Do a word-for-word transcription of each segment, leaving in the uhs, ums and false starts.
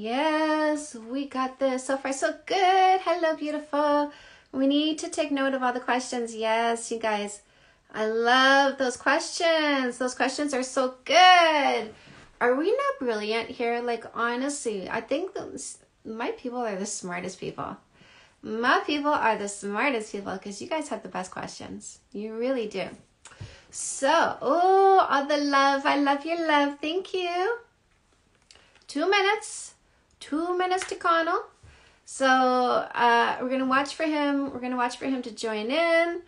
Yes, we got this. So far, so good. Hello, beautiful. We need to take note of all the questions. Yes, you guys. I love those questions. Those questions are so good. Are we not brilliant here? Like, honestly, I think those, my people are the smartest people. My people are the smartest people because you guys have the best questions. You really do. So, oh, all the love. I love your love. Thank you. Two minutes. Two minutes to Connell. So uh, we're going to watch for him. We're going to watch for him to join in.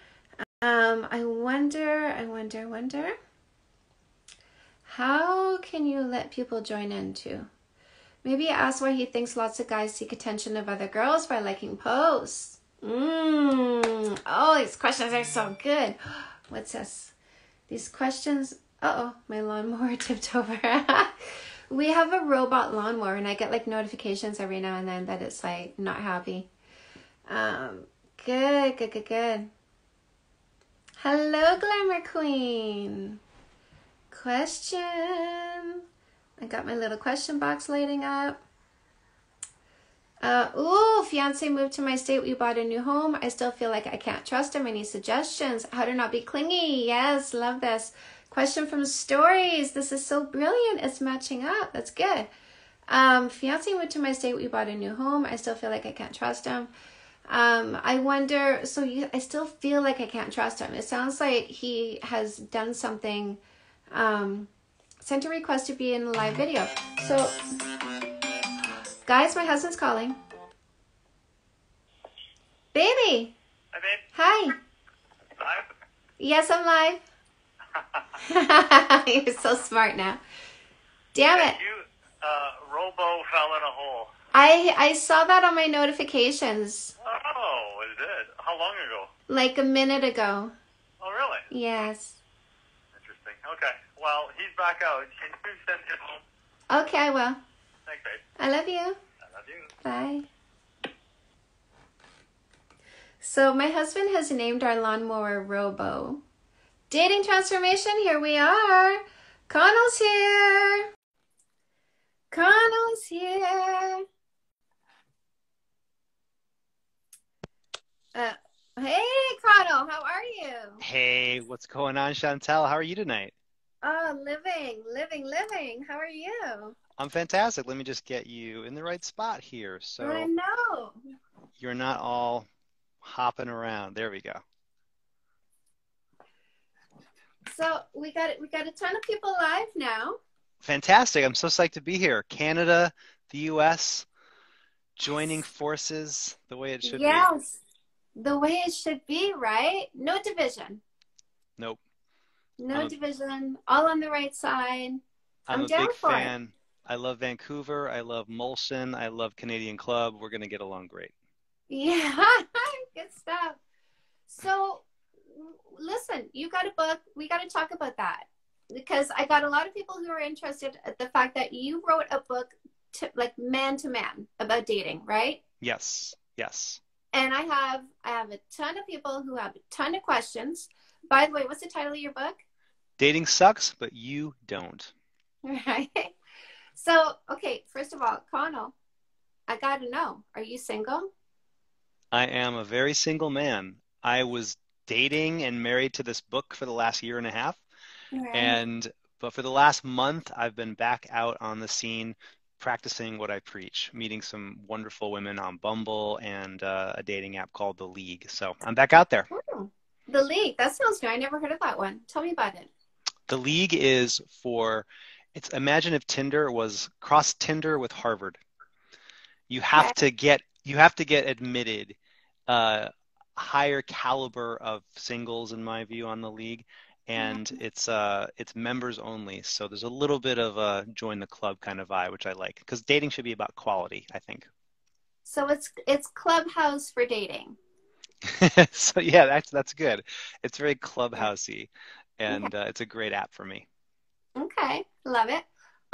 Um, I wonder, I wonder, I wonder. How can you let people join in too? Maybe ask why he thinks lots of guys seek attention of other girls by liking posts. Mmm. Oh, these questions are so good. What's this? These questions. Uh-oh, my lawnmower tipped over. We have a robot lawnmower, and I get like notifications every now and then that it's like not happy. Um, good, good, good, good. Hello, Glamour Queen. Question. I got my little question box lighting up. Uh, ooh, fiance moved to my state. We bought a new home. I still feel like I can't trust him. Any suggestions? How to not be clingy? Yes, love this. Question from Stories. This is so brilliant. It's matching up. That's good. Um, fiance moved to my state. We bought a new home. I still feel like I can't trust him. Um, I wonder, so you, I still feel like I can't trust him. It sounds like he has done something, um, sent a request to be in a live video. So, guys, my husband's calling. Baby. Hi, babe. Hi. Live? Yes, I'm live. You're so smart now. Damn it. You uh, robo fell in a hole. I I saw that on my notifications. Oh, it did. How long ago? Like a minute ago. Oh, really? Yes. Interesting. Okay. Well, he's back out. Can you send him home? Okay, I will. Thanks, babe. I love you. I love you. Bye. So my husband has named our lawnmower Robo. Dating transformation, here we are. Connell's here. Connell's here. Uh, hey, Connell, how are you? Hey, what's going on, Chantel? How are you tonight? Oh, living, living, living. How are you? I'm fantastic. Let me just get you in the right spot here. So I know. You're not all hopping around. There we go. So we got we got a ton of people live now. Fantastic. I'm so psyched to be here. Canada, the U S, joining forces the way it should yes. be. Yes. The way it should be, right? No division. Nope. No I'm division. A, all on the right side. I'm, I'm a down big for fan. It. I love Vancouver. I love Molson. I love Canadian Club. We're going to get along great. Yeah. Good stuff. So listen, you got a book. We got to talk about that because I got a lot of people who are interested at the fact that you wrote a book to, like man to man about dating, right? Yes. Yes. And I have, I have a ton of people who have a ton of questions. By the way, what's the title of your book? Dating Sucks, But You Don't. Right. So, okay. First of all, Connell, I got to know, are you single? I am a very single man. I was dating and married to this book for the last year and a half. Right. And, but for the last month, I've been back out on the scene, practicing what I preach, meeting some wonderful women on Bumble and uh, a dating app called The League. So I'm back out there. Oh, The League. That sounds new. I never heard of that one. Tell me about it. The League is for, it's imagine if Tinder was cross Tinder with Harvard. You have yeah. to get, you have to get admitted, uh, higher caliber of singles in my view on The League, and yeah. it's uh it's members only, so there's a little bit of a join the club kind of vibe, which I like because dating should be about quality, I think. So it's it's Clubhouse for dating. So yeah, that's that's good. It's very Clubhousey, and yeah. uh, it's a great app for me. Okay, love it.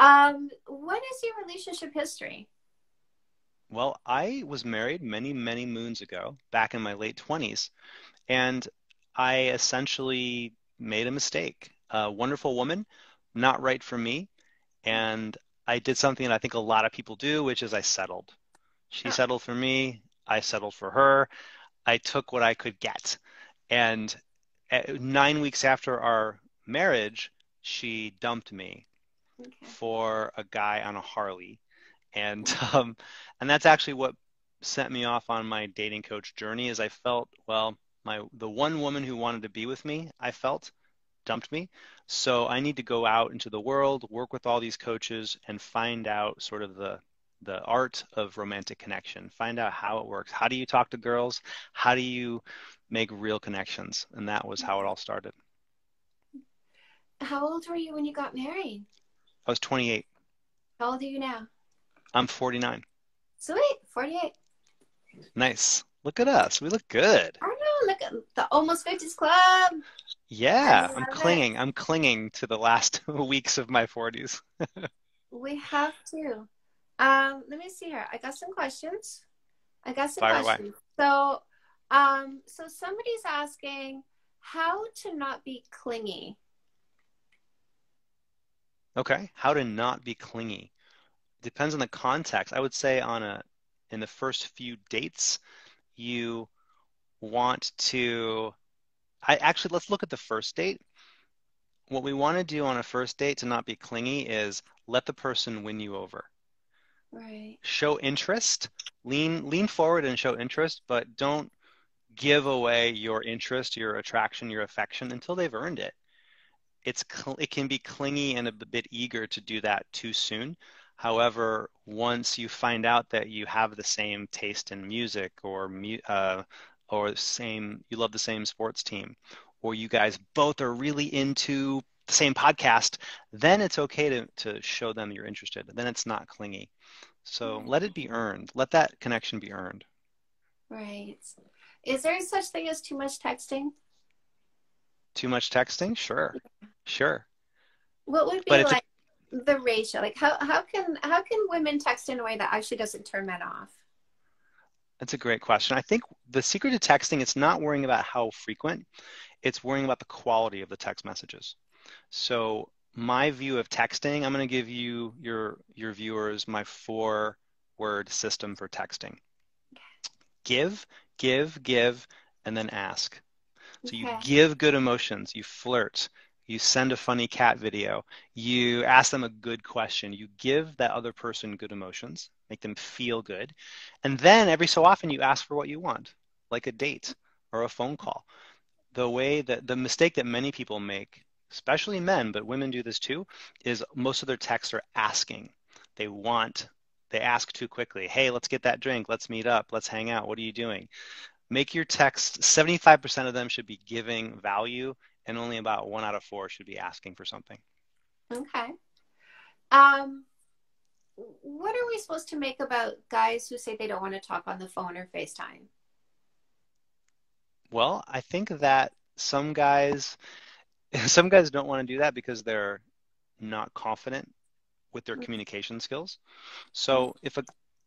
Um what is your relationship history? Well, I was married many, many moons ago, back in my late twenties, and I essentially made a mistake. A wonderful woman, not right for me, and I did something that I think a lot of people do, which is I settled. She settled for me. I settled for her. I took what I could get. And nine weeks after our marriage, she dumped me okay. for a guy on a Harley. And, um, and that's actually what sent me off on my dating coach journey is I felt, well, my, the one woman who wanted to be with me, I felt, dumped me. So I need to go out into the world, work with all these coaches, and find out sort of the the art of romantic connection. Find out how it works. How do you talk to girls? How do you make real connections? And that was how it all started. How old were you when you got married? I was twenty-eight. How old are you now? I'm forty-nine. Sweet, forty-eight. Nice. Look at us. We look good. I know. Look at the Almost fifties Club. Yeah, I'm clinging. It. I'm clinging to the last weeks of my forties. We have to. Um, let me see here. I got some questions. I got some Fire questions. Away. So, um, so somebody's asking how to not be clingy. Okay, how to not be clingy. Depends on the context. I would say on a in the first few dates, you want to. I actually, let's look at the first date. What we want to do on a first date to not be clingy is let the person win you over. Right. Show interest, lean, lean forward and show interest, but don't give away your interest, your attraction, your affection until they've earned it. It's, it can be clingy and a bit eager to do that too soon. However, once you find out that you have the same taste in music or uh, or same, you love the same sports team, or you guys both are really into the same podcast, then it's okay to, to show them you're interested. Then it's not clingy. So let it be earned. Let that connection be earned. Right. Is there such thing as too much texting? Too much texting? Sure. Yeah. Sure. What would be but like a... the ratio? Like how, how can, how can women text in a way that actually doesn't turn men off? That's a great question. I think the secret to texting, it's not worrying about how frequent, it's worrying about the quality of the text messages. So my view of texting, I'm going to give you, your, your viewers, my four word system for texting. Give, give, give, and then ask. So you okay. give good emotions, you flirt, you send a funny cat video, you ask them a good question, you give that other person good emotions, make them feel good. And then every so often you ask for what you want, like a date or a phone call. The way that the mistake that many people make, especially men, but women do this too, is most of their texts are asking. They want, they ask too quickly. Hey, let's get that drink. Let's meet up. Let's hang out. What are you doing? Make your text, seventy-five percent of them should be giving value, and only about one out of four should be asking for something. Okay. Um, what are we supposed to make about guys who say they don't want to talk on the phone or FaceTime? Well, I think that some guys, some guys don't want to do that because they're not confident with their communication skills. So if a,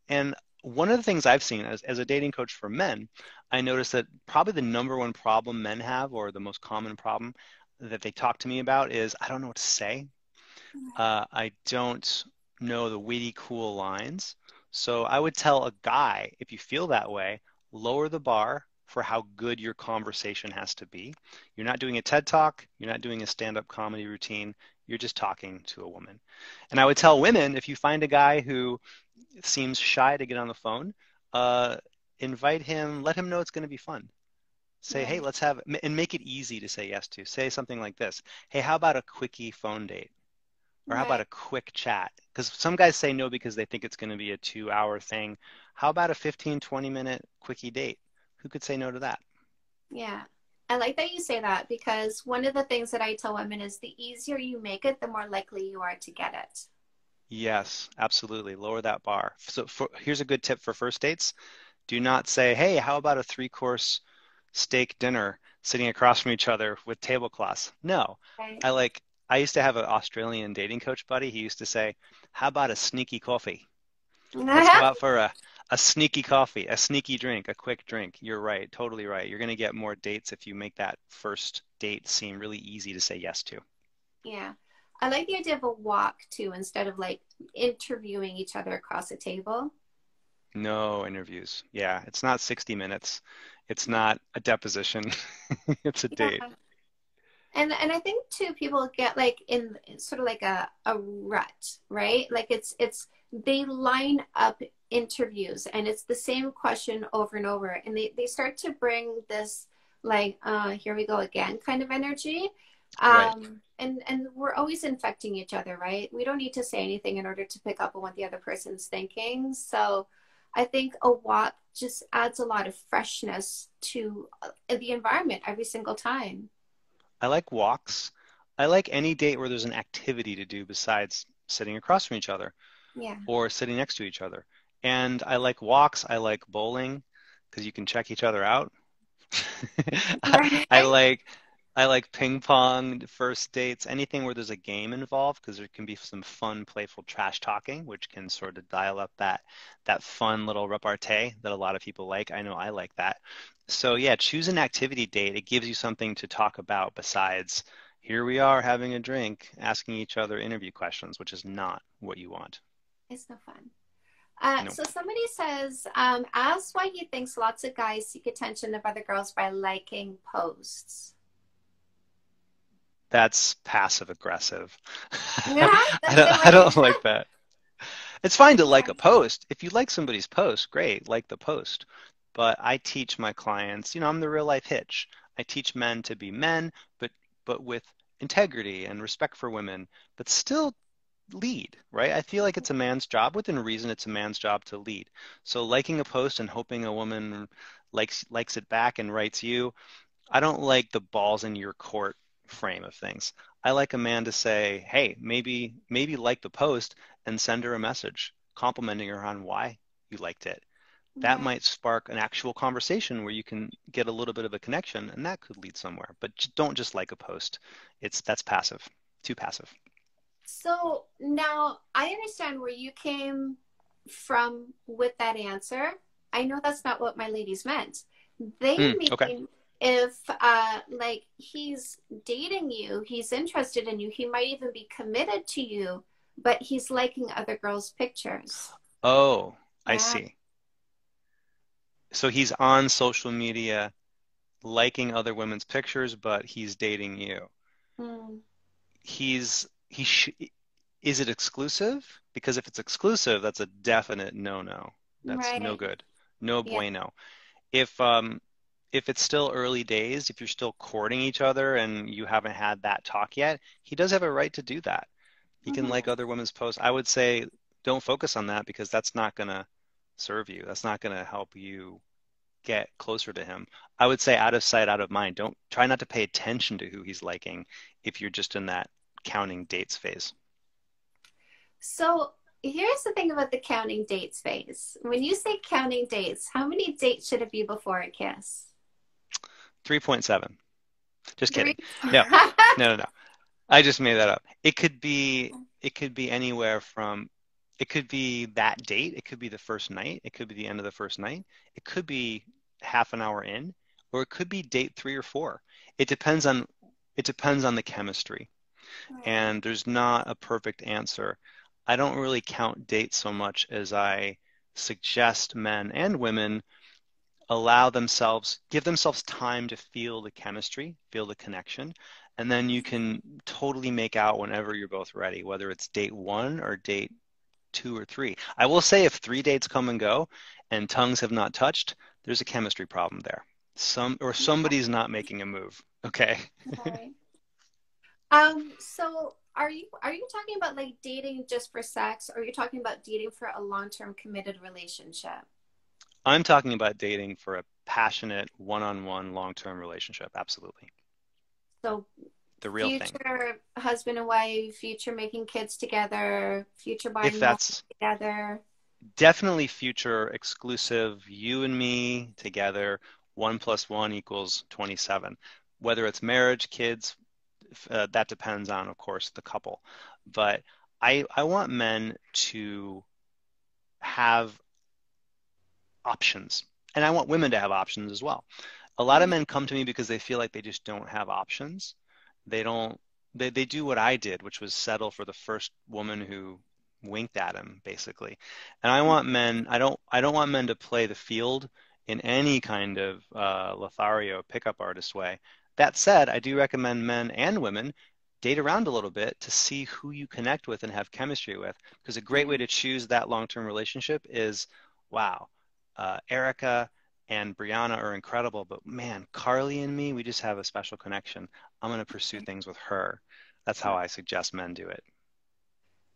and one of the things I've seen as, as a dating coach for men, I noticed that probably the number one problem men have, or the most common problem that they talk to me about, is I don't know what to say. Uh, I don't know the witty, cool lines. So I would tell a guy, if you feel that way, lower the bar for how good your conversation has to be. You're not doing a TED Talk. You're not doing a stand-up comedy routine. You're just talking to a woman. And I would tell women, if you find a guy who seems shy to get on the phone, uh, invite him, let him know it's going to be fun. Say, yeah. hey, let's have, and make it easy to say yes to. Say something like this. Hey, how about a quickie phone date? Or how about a quick chat? Because some guys say no because they think it's going to be a two-hour thing. How about a fifteen, twenty-minute quickie date? Who could say no to that? Yeah. I like that you say that, because one of the things that I tell women is the easier you make it, the more likely you are to get it. Yes, absolutely. Lower that bar. So for, here's a good tip for first dates. Do not say, hey, how about a three-course steak dinner sitting across from each other with tablecloths? No. Okay. I like... I used to have an Australian dating coach buddy. He used to say, how about a sneaky coffee? Let's go out for a, a sneaky coffee, a sneaky drink, a quick drink. You're right. Totally right. You're going to get more dates if you make that first date seem really easy to say yes to. Yeah. I like the idea of a walk too, instead of like interviewing each other across a table. No interviews. Yeah, it's not sixty minutes. It's not a deposition. It's a yeah. date. And and I think too, people get like in sort of like a, a rut, right? Like it's it's they line up interviews and it's the same question over and over, and they, they start to bring this like uh here we go again kind of energy. Um right. and and we're always infecting each other, right? We don't need to say anything in order to pick up on what the other person's thinking. So I think a walk just adds a lot of freshness to the environment every single time. I like walks. I like any date where there's an activity to do besides sitting across from each other yeah. or sitting next to each other. And I like walks. I like bowling because you can check each other out. I, I like I like ping pong, first dates, anything where there's a game involved, because there can be some fun, playful trash talking, which can sort of dial up that that fun little repartee that a lot of people like. I know I like that. So yeah, choose an activity date. It gives you something to talk about besides here we are having a drink, asking each other interview questions, which is not what you want. It's no fun. Uh, nope. So somebody says, um, ask why he thinks lots of guys seek attention of other girls by liking posts. That's passive aggressive. Yeah, that's I, don't, I don't like that. It's fine to like a post. If you like somebody's post, great, like the post. But I teach my clients, you know, I'm the real life Hitch. I teach men to be men, but, but with integrity and respect for women, but still lead, right? I feel like it's a man's job. Within reason, it's a man's job to lead. So liking a post and hoping a woman likes, likes it back and writes you, I don't like the balls in your court frame of things. I like a man to say, hey, maybe maybe like the post and send her a message complimenting her on why you liked it. That yeah. might spark an actual conversation where you can get a little bit of a connection, and that could lead somewhere. But don't just like a post. It's that's passive, too passive. So now I understand where you came from with that answer. I know that's not what my ladies meant. They mm, mean okay. If, uh, like, he's dating you, he's interested in you, he might even be committed to you, but he's liking other girls' pictures. Oh, yeah. I see. So he's on social media liking other women's pictures, but he's dating you. Mm. He's, he sh is it exclusive? Because if it's exclusive, that's a definite no-no. That's right. no good. No yeah. bueno. If, um... If it's still early days, if you're still courting each other and you haven't had that talk yet, he does have a right to do that. He mm-hmm. can like other women's posts. I would say don't focus on that because that's not going to serve you. That's not going to help you get closer to him. I would say out of sight, out of mind. Don't try not to pay attention to who he's liking if you're just in that counting dates phase. So here's the thing about the counting dates phase. When you say counting dates, how many dates should it be before a kiss? three point seven. Just kidding. No, no, no, no. I just made that up. It could be, it could be anywhere from, it could be that date. It could be the first night. It could be the end of the first night. It could be half an hour in, or it could be date three or four. It depends on, it depends on the chemistry. Right. And there's not a perfect answer. I don't really count dates so much as I suggest men and women allow themselves, give themselves time to feel the chemistry, feel the connection, and then you can totally make out whenever you're both ready, whether it's date one or date two or three. I will say if three dates come and go and tongues have not touched, there's a chemistry problem there. Some or somebody's not making a move. Okay. Okay. Um, so are you, are you talking about like dating just for sex, or are you talking about dating for a long-term committed relationship? I'm talking about dating for a passionate one-on-one long-term relationship. Absolutely. So the real future thing. Future husband and wife, future making kids together, future buying if that's together. Definitely future exclusive, you and me together, one plus one equals twenty-seven. Whether it's marriage, kids, uh, that depends on, of course, the couple. But I, I want men to have options. And I want women to have options as well. A lot of men come to me because they feel like they just don't have options. They don't, they, they do what I did, which was settle for the first woman who winked at him, basically. And I want men, I don't, I don't want men to play the field in any kind of uh, Lothario pickup artist way. That said, I do recommend men and women date around a little bit to see who you connect with and have chemistry with, because a great way to choose that long-term relationship is, wow, uh, Erica and Brianna are incredible, but man, Carly and me, we just have a special connection. I'm going to pursue things with her. That's how I suggest men do it.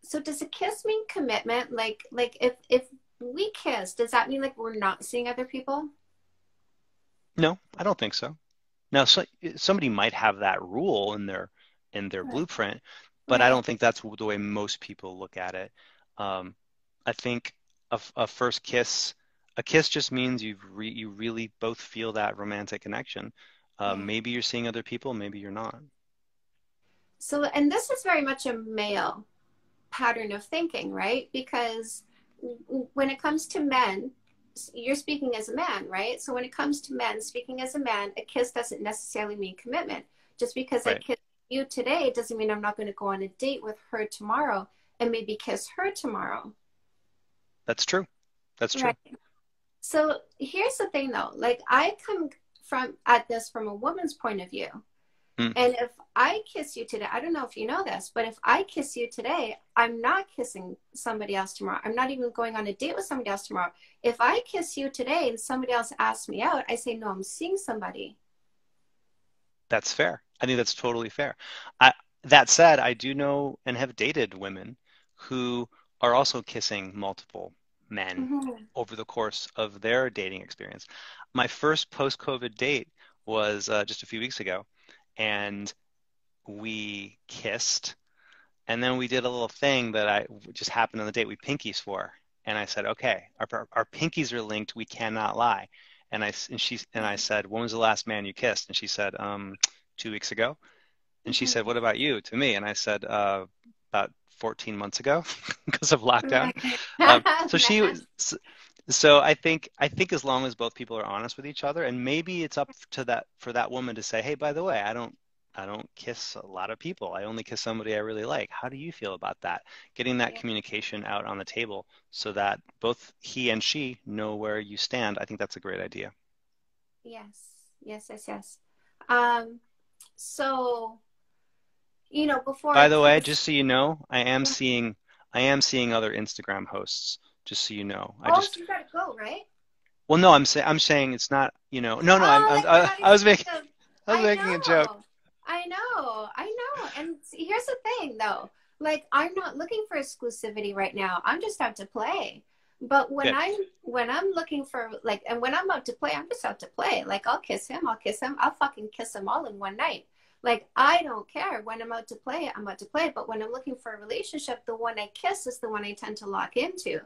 So does a kiss mean commitment? Like, like if, if we kiss, does that mean like we're not seeing other people? No, I don't think so. Now, so, somebody might have that rule in their in their blueprint, but I don't think that's the way most people look at it. Um, I think a, a first kiss, a kiss just means you've re, you really both feel that romantic connection. Uh, maybe you're seeing other people, maybe you're not. So, and this is very much a male pattern of thinking, right? Because when it comes to men, you're speaking as a man, right? So when it comes to men, speaking as a man, a kiss doesn't necessarily mean commitment. Just because right. I kiss you today doesn't mean I'm not going to go on a date with her tomorrow and maybe kiss her tomorrow. That's true. That's true. Right. So here's the thing though, like I come from at this from a woman's point of view. Mm. And if I kiss you today, I don't know if you know this, but if I kiss you today, I'm not kissing somebody else tomorrow. I'm not even going on a date with somebody else tomorrow. If I kiss you today and somebody else asks me out, I say, no, I'm seeing somebody. That's fair. I think that's totally fair. I, that said, I do know and have dated women who are also kissing multiple men mm-hmm. over the course of their dating experience. My first post-COVID date was uh, just a few weeks ago. And we kissed, and then we did a little thing that I just happened on the date we pinkies for. And I said, okay, our, our, our pinkies are linked. We cannot lie. And I, and she, and I said, when was the last man you kissed? And she said, um, two weeks ago. And she said, what about you to me? And I said, uh, about fourteen months ago because of lockdown. um, so she was, so, So I think I think as long as both people are honest with each other, and maybe it's up to that for that woman to say, hey, by the way, I don't I don't kiss a lot of people. I only kiss somebody I really like. How do you feel about that? Getting that yeah. communication out on the table so that both he and she know where you stand. I think that's a great idea. Yes, yes, yes, yes. Um, so, you know, before. By the way, just so you know, I am seeing I am seeing other Instagram hosts. Just so you know, I oh, just so you gotta go, right? Well, no, I'm saying I'm saying it's not, you know, no, no, oh, I'm, I'm, I, I was making, of, I was I making know, a joke. I know, I know, and here's the thing, though, like I'm not looking for exclusivity right now. I'm just out to play. But when yeah. I when I'm looking for like, and when I'm out to play, I'm just out to play. Like I'll kiss him, I'll kiss him, I'll fucking kiss them all in one night. Like I don't care. When I'm out to play, I'm out to play. But when I'm looking for a relationship, the one I kiss is the one I tend to lock into.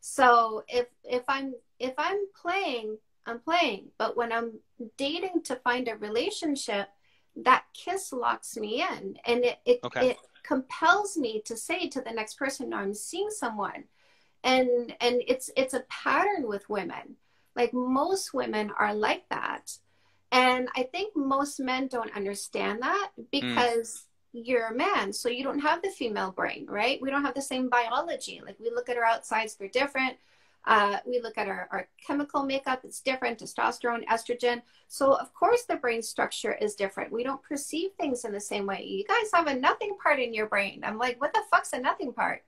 So if if I'm if I'm playing, I'm playing. But when I'm dating to find a relationship, that kiss locks me in, and it it, okay. it compels me to say to the next person, "No, I'm seeing someone," and and it's it's a pattern with women. Like most women are like that, and I think most men don't understand that because. Mm. You're a man, so you don't have the female brain, right? We don't have the same biology. Like we look at our outsides, they're different. Uh, we look at our, our chemical makeup, it's different, testosterone, estrogen. So of course the brain structure is different. We don't perceive things in the same way. You guys have a nothing part in your brain. I'm like, what the fuck's a nothing part?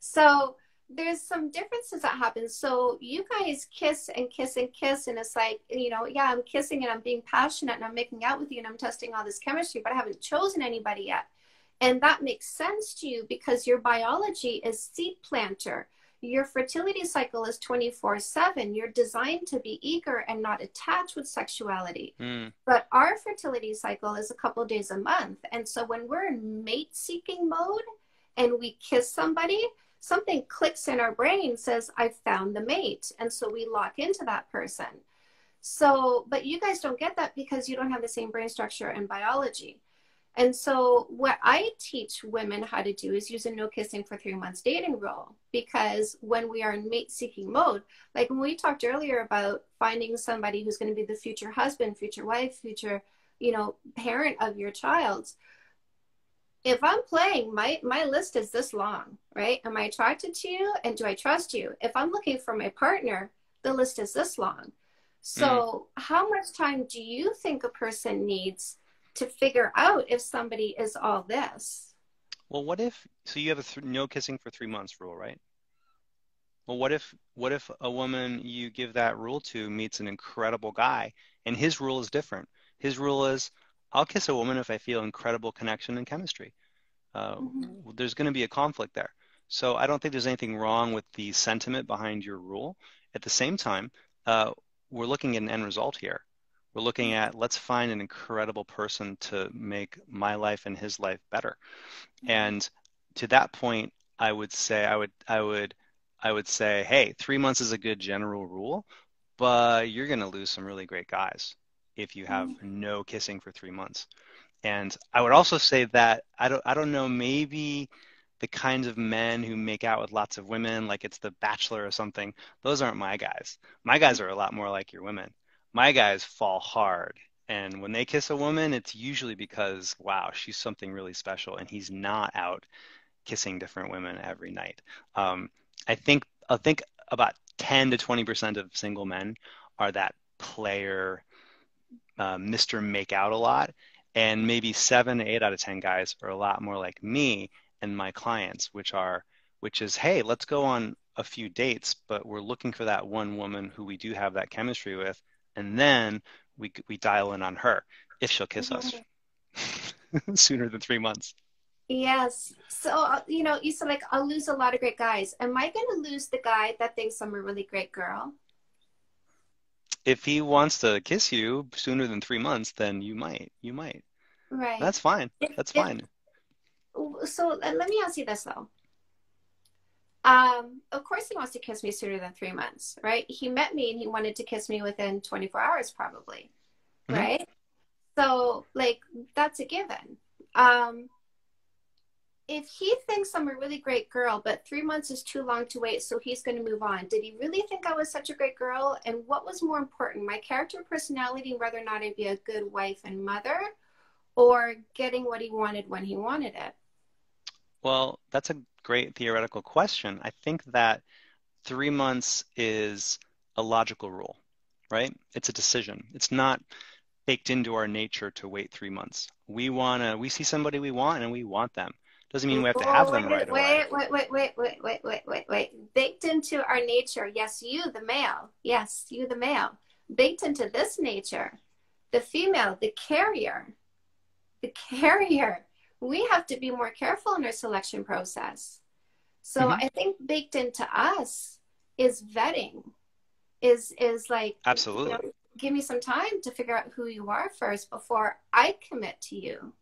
So there's some differences that happen. So you guys kiss and kiss and kiss, and it's like, you know, yeah, I'm kissing and I'm being passionate and I'm making out with you and I'm testing all this chemistry, but I haven't chosen anybody yet. And that makes sense to you because your biology is seed planter. Your fertility cycle is twenty-four seven. You're designed to be eager and not attached with sexuality. Mm. But our fertility cycle is a couple of days a month. And so when we're in mate-seeking mode and we kiss somebody, something clicks in our brain, says, I found the mate. And so we lock into that person. So, but you guys don't get that because you don't have the same brain structure and biology. And so what I teach women how to do is use a no kissing for three months dating rule. Because when we are in mate seeking mode, like when we talked earlier about finding somebody who's going to be the future husband, future wife, future, you know, parent of your child, if I'm playing, my, my list is this long, right? Am I attracted to you and do I trust you? If I'm looking for my partner, the list is this long. So mm. how much time do you think a person needs to figure out if somebody is all this? Well, what if, so you have a th- no kissing for three months rule, right? Well, what if, what if a woman you give that rule to meets an incredible guy and his rule is different? His rule is, I'll kiss a woman if I feel incredible connection and chemistry. Uh, mm-hmm. There's going to be a conflict there. So I don't think there's anything wrong with the sentiment behind your rule. At the same time, uh, we're looking at an end result here. We're looking at, let's find an incredible person to make my life and his life better. Mm-hmm. And to that point, I would say, I would, I would, I would say, hey, three months is a good general rule, but you're going to lose some really great guys if you have no kissing for three months. And I would also say that, I don't I don't know, maybe the kinds of men who make out with lots of women, like it's the Bachelor or something, those aren't my guys. My guys are a lot more like your women. My guys fall hard. And when they kiss a woman, it's usually because, wow, she's something really special. And he's not out kissing different women every night. Um, I think I think about ten to twenty percent of single men are that player, Uh, Mister Make Out a lot, and maybe seven, eight out of ten guys are a lot more like me and my clients, which are, which is, hey, let's go on a few dates, but we're looking for that one woman who we do have that chemistry with, and then we we dial in on her if she'll kiss us sooner than three months. Yes, so you know, you said like I'll lose a lot of great guys. Am I going to lose the guy that thinks I'm a really great girl? If he wants to kiss you sooner than three months, then you might, you might. Right. That's fine. That's if, fine. If, so let me ask you this though. Um, of course he wants to kiss me sooner than three months, right? He met me and he wanted to kiss me within twenty-four hours probably, mm-hmm. right? So like, that's a given. Um, if he thinks I'm a really great girl, but three months is too long to wait, so he's going to move on. Did he really think I was such a great girl? And what was more important, my character, personality, whether or not I'd be a good wife and mother, or getting what he wanted when he wanted it? Well, that's a great theoretical question. I think that three months is a logical rule, right? It's a decision. It's not baked into our nature to wait three months. We want to, we see somebody we want and we want them. Doesn't mean we have to have them right away. Wait, wait, wait, wait, wait, wait, wait, wait. Baked into our nature. Yes, you, the male. Yes, you, the male. Baked into this nature, the female, the carrier, the carrier. We have to be more careful in our selection process. So mm-hmm. I think baked into us is vetting, is is like, absolutely. You know, give me some time to figure out who you are first before I commit to you.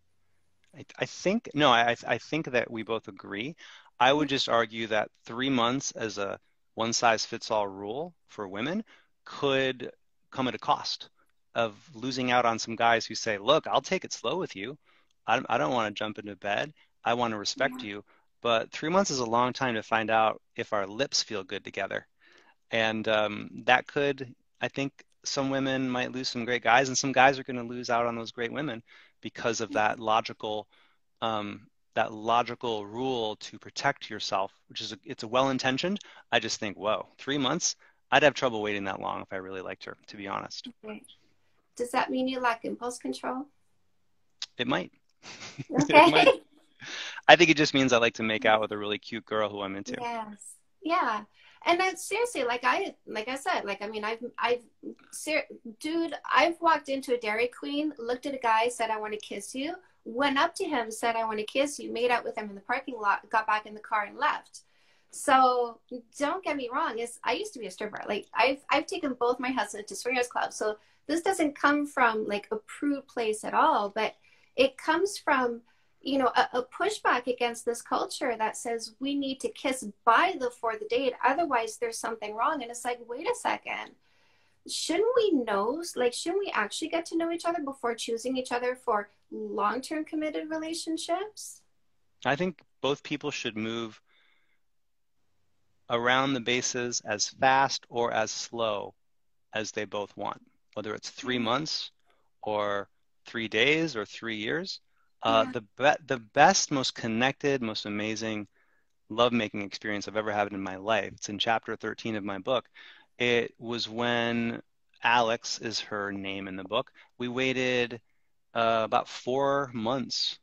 I think, no, I, I think that we both agree. I would just argue that three months as a one-size-fits-all rule for women could come at a cost of losing out on some guys who say, look, I'll take it slow with you. I, I don't want to jump into bed. I want to respect yeah. you. But three months is a long time to find out if our lips feel good together. And um, that could, I think some women might lose some great guys, and some guys are going to lose out on those great women because of that logical, um, that logical rule to protect yourself, which is, a, it's a well-intentioned. I just think, whoa, three months? I'd have trouble waiting that long if I really liked her, to be honest. Okay. Does that mean you lack impulse control? It might. Okay. It might. I think it just means I like to make out with a really cute girl who I'm into. Yes. Yeah. And I, seriously, like I, like I said, like, I mean, I've, I've, ser- dude, I've walked into a Dairy Queen, looked at a guy, said, I want to kiss you, went up to him, said, I want to kiss you, made out with him in the parking lot, got back in the car and left. So don't get me wrong. It's, I used to be a stripper. Like I've, I've taken both my husbands to swingers clubs. So this doesn't come from like a prude place at all, but it comes from, you know, a, a pushback against this culture that says we need to kiss by the for the date, otherwise there's something wrong. And it's like, wait a second, shouldn't we know, like, shouldn't we actually get to know each other before choosing each other for long-term committed relationships? I think both people should move around the bases as fast or as slow as they both want, whether it's three months or three days or three years. Uh, yeah. The be the best, most connected, most amazing lovemaking experience I've ever had in my life. It's in chapter thirteen of my book. It was when Alex is her name in the book. We waited uh, about four months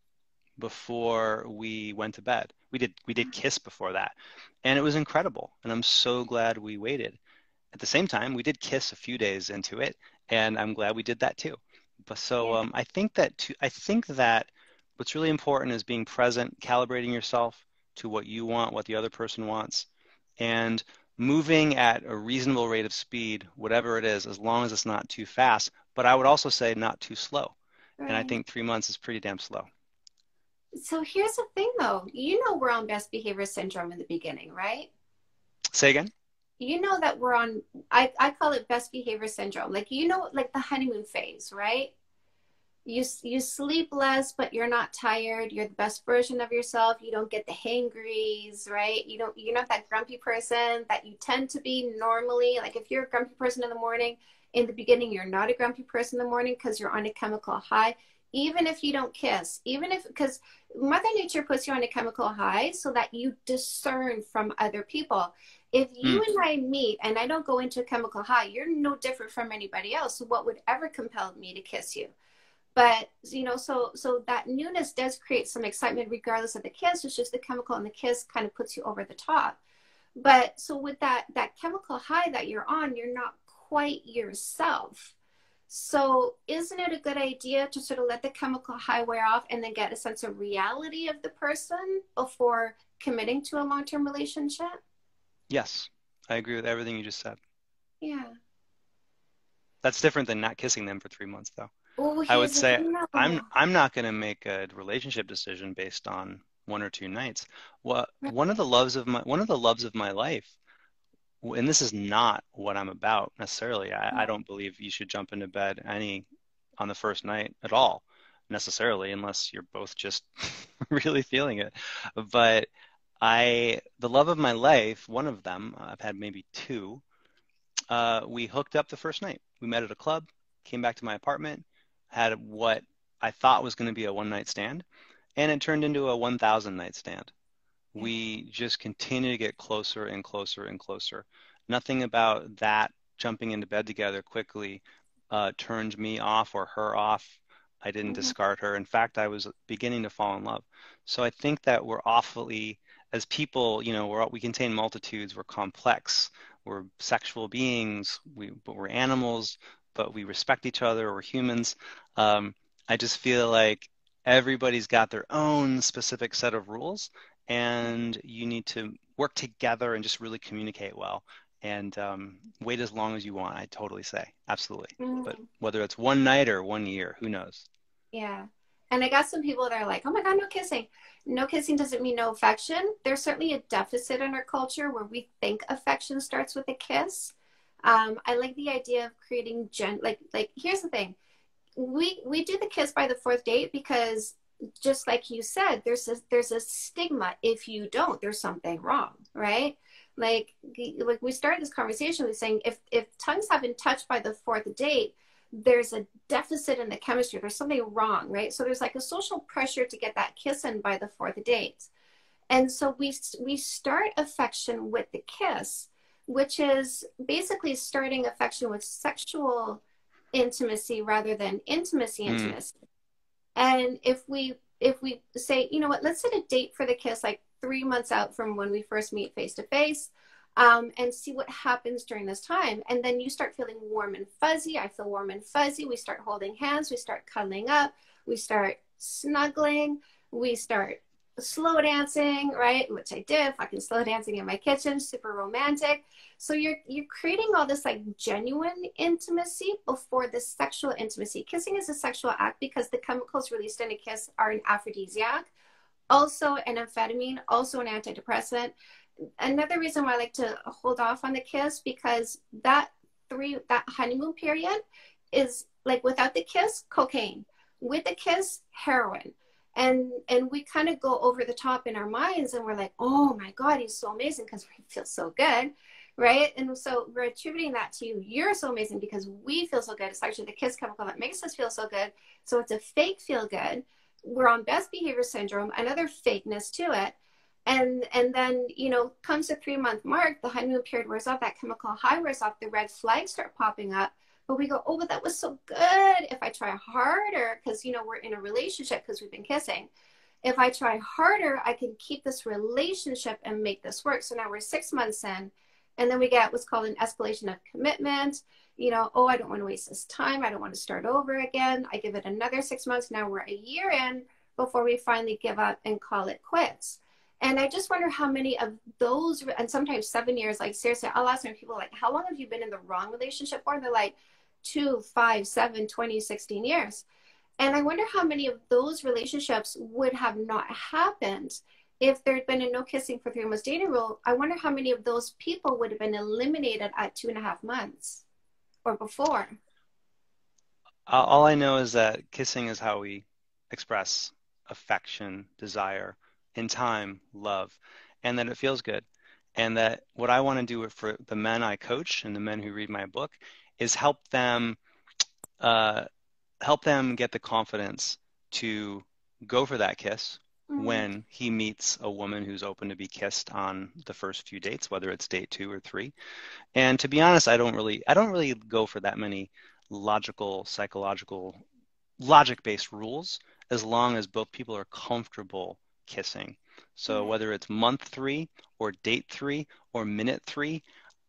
before we went to bed. We did we did kiss before that, and it was incredible. And I'm so glad we waited. At the same time, we did kiss a few days into it, and I'm glad we did that too. But so um, I think that to, I think that what's really important is being present, calibrating yourself to what you want, what the other person wants, and moving at a reasonable rate of speed, whatever it is, as long as it's not too fast. But I would also say not too slow. Right. And I think three months is pretty damn slow. So here's the thing, though. You know we're on best behavior syndrome in the beginning, right? Say again? You know that we're on, I, I call it best behavior syndrome. Like, you know, like the honeymoon phase, right? You, you sleep less, but you're not tired. You're the best version of yourself. You don't get the hangries, right? You don't, you're not that grumpy person that you tend to be normally. Like if you're a grumpy person in the morning, in the beginning, you're not a grumpy person in the morning because you're on a chemical high. Even if you don't kiss, even if, because Mother Nature puts you on a chemical high so that you discern from other people. If you mm. and I meet and I don't go into a chemical high, you're no different from anybody else. So what would ever compel me to kiss you? But, you know, so, so that newness does create some excitement regardless of the kiss. It's just the chemical and the kiss kind of puts you over the top. But so with that, that chemical high that you're on, you're not quite yourself. So isn't it a good idea to sort of let the chemical high wear off and then get a sense of reality of the person before committing to a long-term relationship? Yes, I agree with everything you just said. Yeah. That's different than not kissing them for three months, though. Ooh, I would say I'm, I'm not going to make a relationship decision based on one or two nights. Well, right. one of the loves of my, one of the loves of my life, and this is not what I'm about necessarily. I, I don't believe you should jump into bed any on the first night at all necessarily, unless you're both just really feeling it. But I, the love of my life, one of them, I've had maybe two, uh, we hooked up the first night. We met at a club, came back to my apartment, had what I thought was going to be a one night stand, and it turned into a one thousand night stand. We just continue to get closer and closer and closer. Nothing about that jumping into bed together quickly uh, turned me off or her off. I didn't mm-hmm. discard her. In fact, I was beginning to fall in love. So I think that we're awfully, as people, you know, we're, we contain multitudes. We're complex. We're sexual beings. We, but we're animals, but we respect each other. We're humans. Um, I just feel like everybody's got their own specific set of rules. And you need to work together and just really communicate well and um, wait as long as you want. I totally say, absolutely. Mm. But whether it's one night or one year, who knows? Yeah. And I got some people that are like, oh my God, no kissing. No kissing doesn't mean no affection. There's certainly a deficit in our culture where we think affection starts with a kiss. Um, I like the idea of creating gen, like, like here's the thing. We, we do the kiss by the fourth date because just like you said, there's a, there's a stigma. If you don't, there's something wrong, right? Like, like we started this conversation with saying, if, if tongues haven't touched by the fourth date, there's a deficit in the chemistry. There's something wrong, right? So there's like a social pressure to get that kiss in by the fourth date. And so we, we start affection with the kiss, which is basically starting affection with sexual intimacy rather than intimacy, mm. intimacy. And if we, if we say, you know what, let's set a date for the kiss, like three months out from when we first meet face to face, um, and see what happens during this time. And then you start feeling warm and fuzzy. I feel warm and fuzzy. We start holding hands. We start cuddling up. We start snuggling. We start slow dancing, right? Which I did, fucking slow dancing in my kitchen, super romantic. So you're, you're creating all this like genuine intimacy before the sexual intimacy. Kissing is a sexual act because the chemicals released in a kiss are an aphrodisiac, also an amphetamine, also an antidepressant. Another reason why I like to hold off on the kiss, because that three, that honeymoon period is like without the kiss, cocaine, with the kiss, heroin. And and we kind of go over the top in our minds and we're like, oh my God, he's so amazing because we feel so good, right? And so we're attributing that to you. You're so amazing because we feel so good. It's actually the kiss chemical that makes us feel so good. So it's a fake feel good. we're on best behavior syndrome, another fakeness to it. And, and then, you know, comes the three month mark, the honeymoon period wears off, that chemical high wears off, the red flags start popping up, but we go, oh, but that was so good. If I try harder, cause you know, we're in a relationship cause we've been kissing. If I try harder, I can keep this relationship and make this work. So now we're six months in, and then we get what's called an escalation of commitment. You know, oh, I don't want to waste this time. I don't want to start over again. I give it another six months. Now we're a year in before we finally give up and call it quits. And I just wonder how many of those, and sometimes seven years, like seriously, I'll ask them, people like, how long have you been in the wrong relationship for? And they're like two, five, seven, twenty, sixteen years. And I wonder how many of those relationships would have not happened if there had been a no kissing for three months dating rule. I wonder how many of those people would have been eliminated at two and a half months or before. All I know is that kissing is how we express affection, desire, in time, love, and that it feels good. And that what I want to do for the men I coach and the men who read my book is help them uh, help them get the confidence to go for that kiss mm-hmm. when he meets a woman who's open to be kissed on the first few dates, whether it's date two or three. And to be honest, I don't really, I don't really go for that many logical, psychological, logic-based rules as long as both people are comfortable kissing. So whether it's month three or date three or minute three,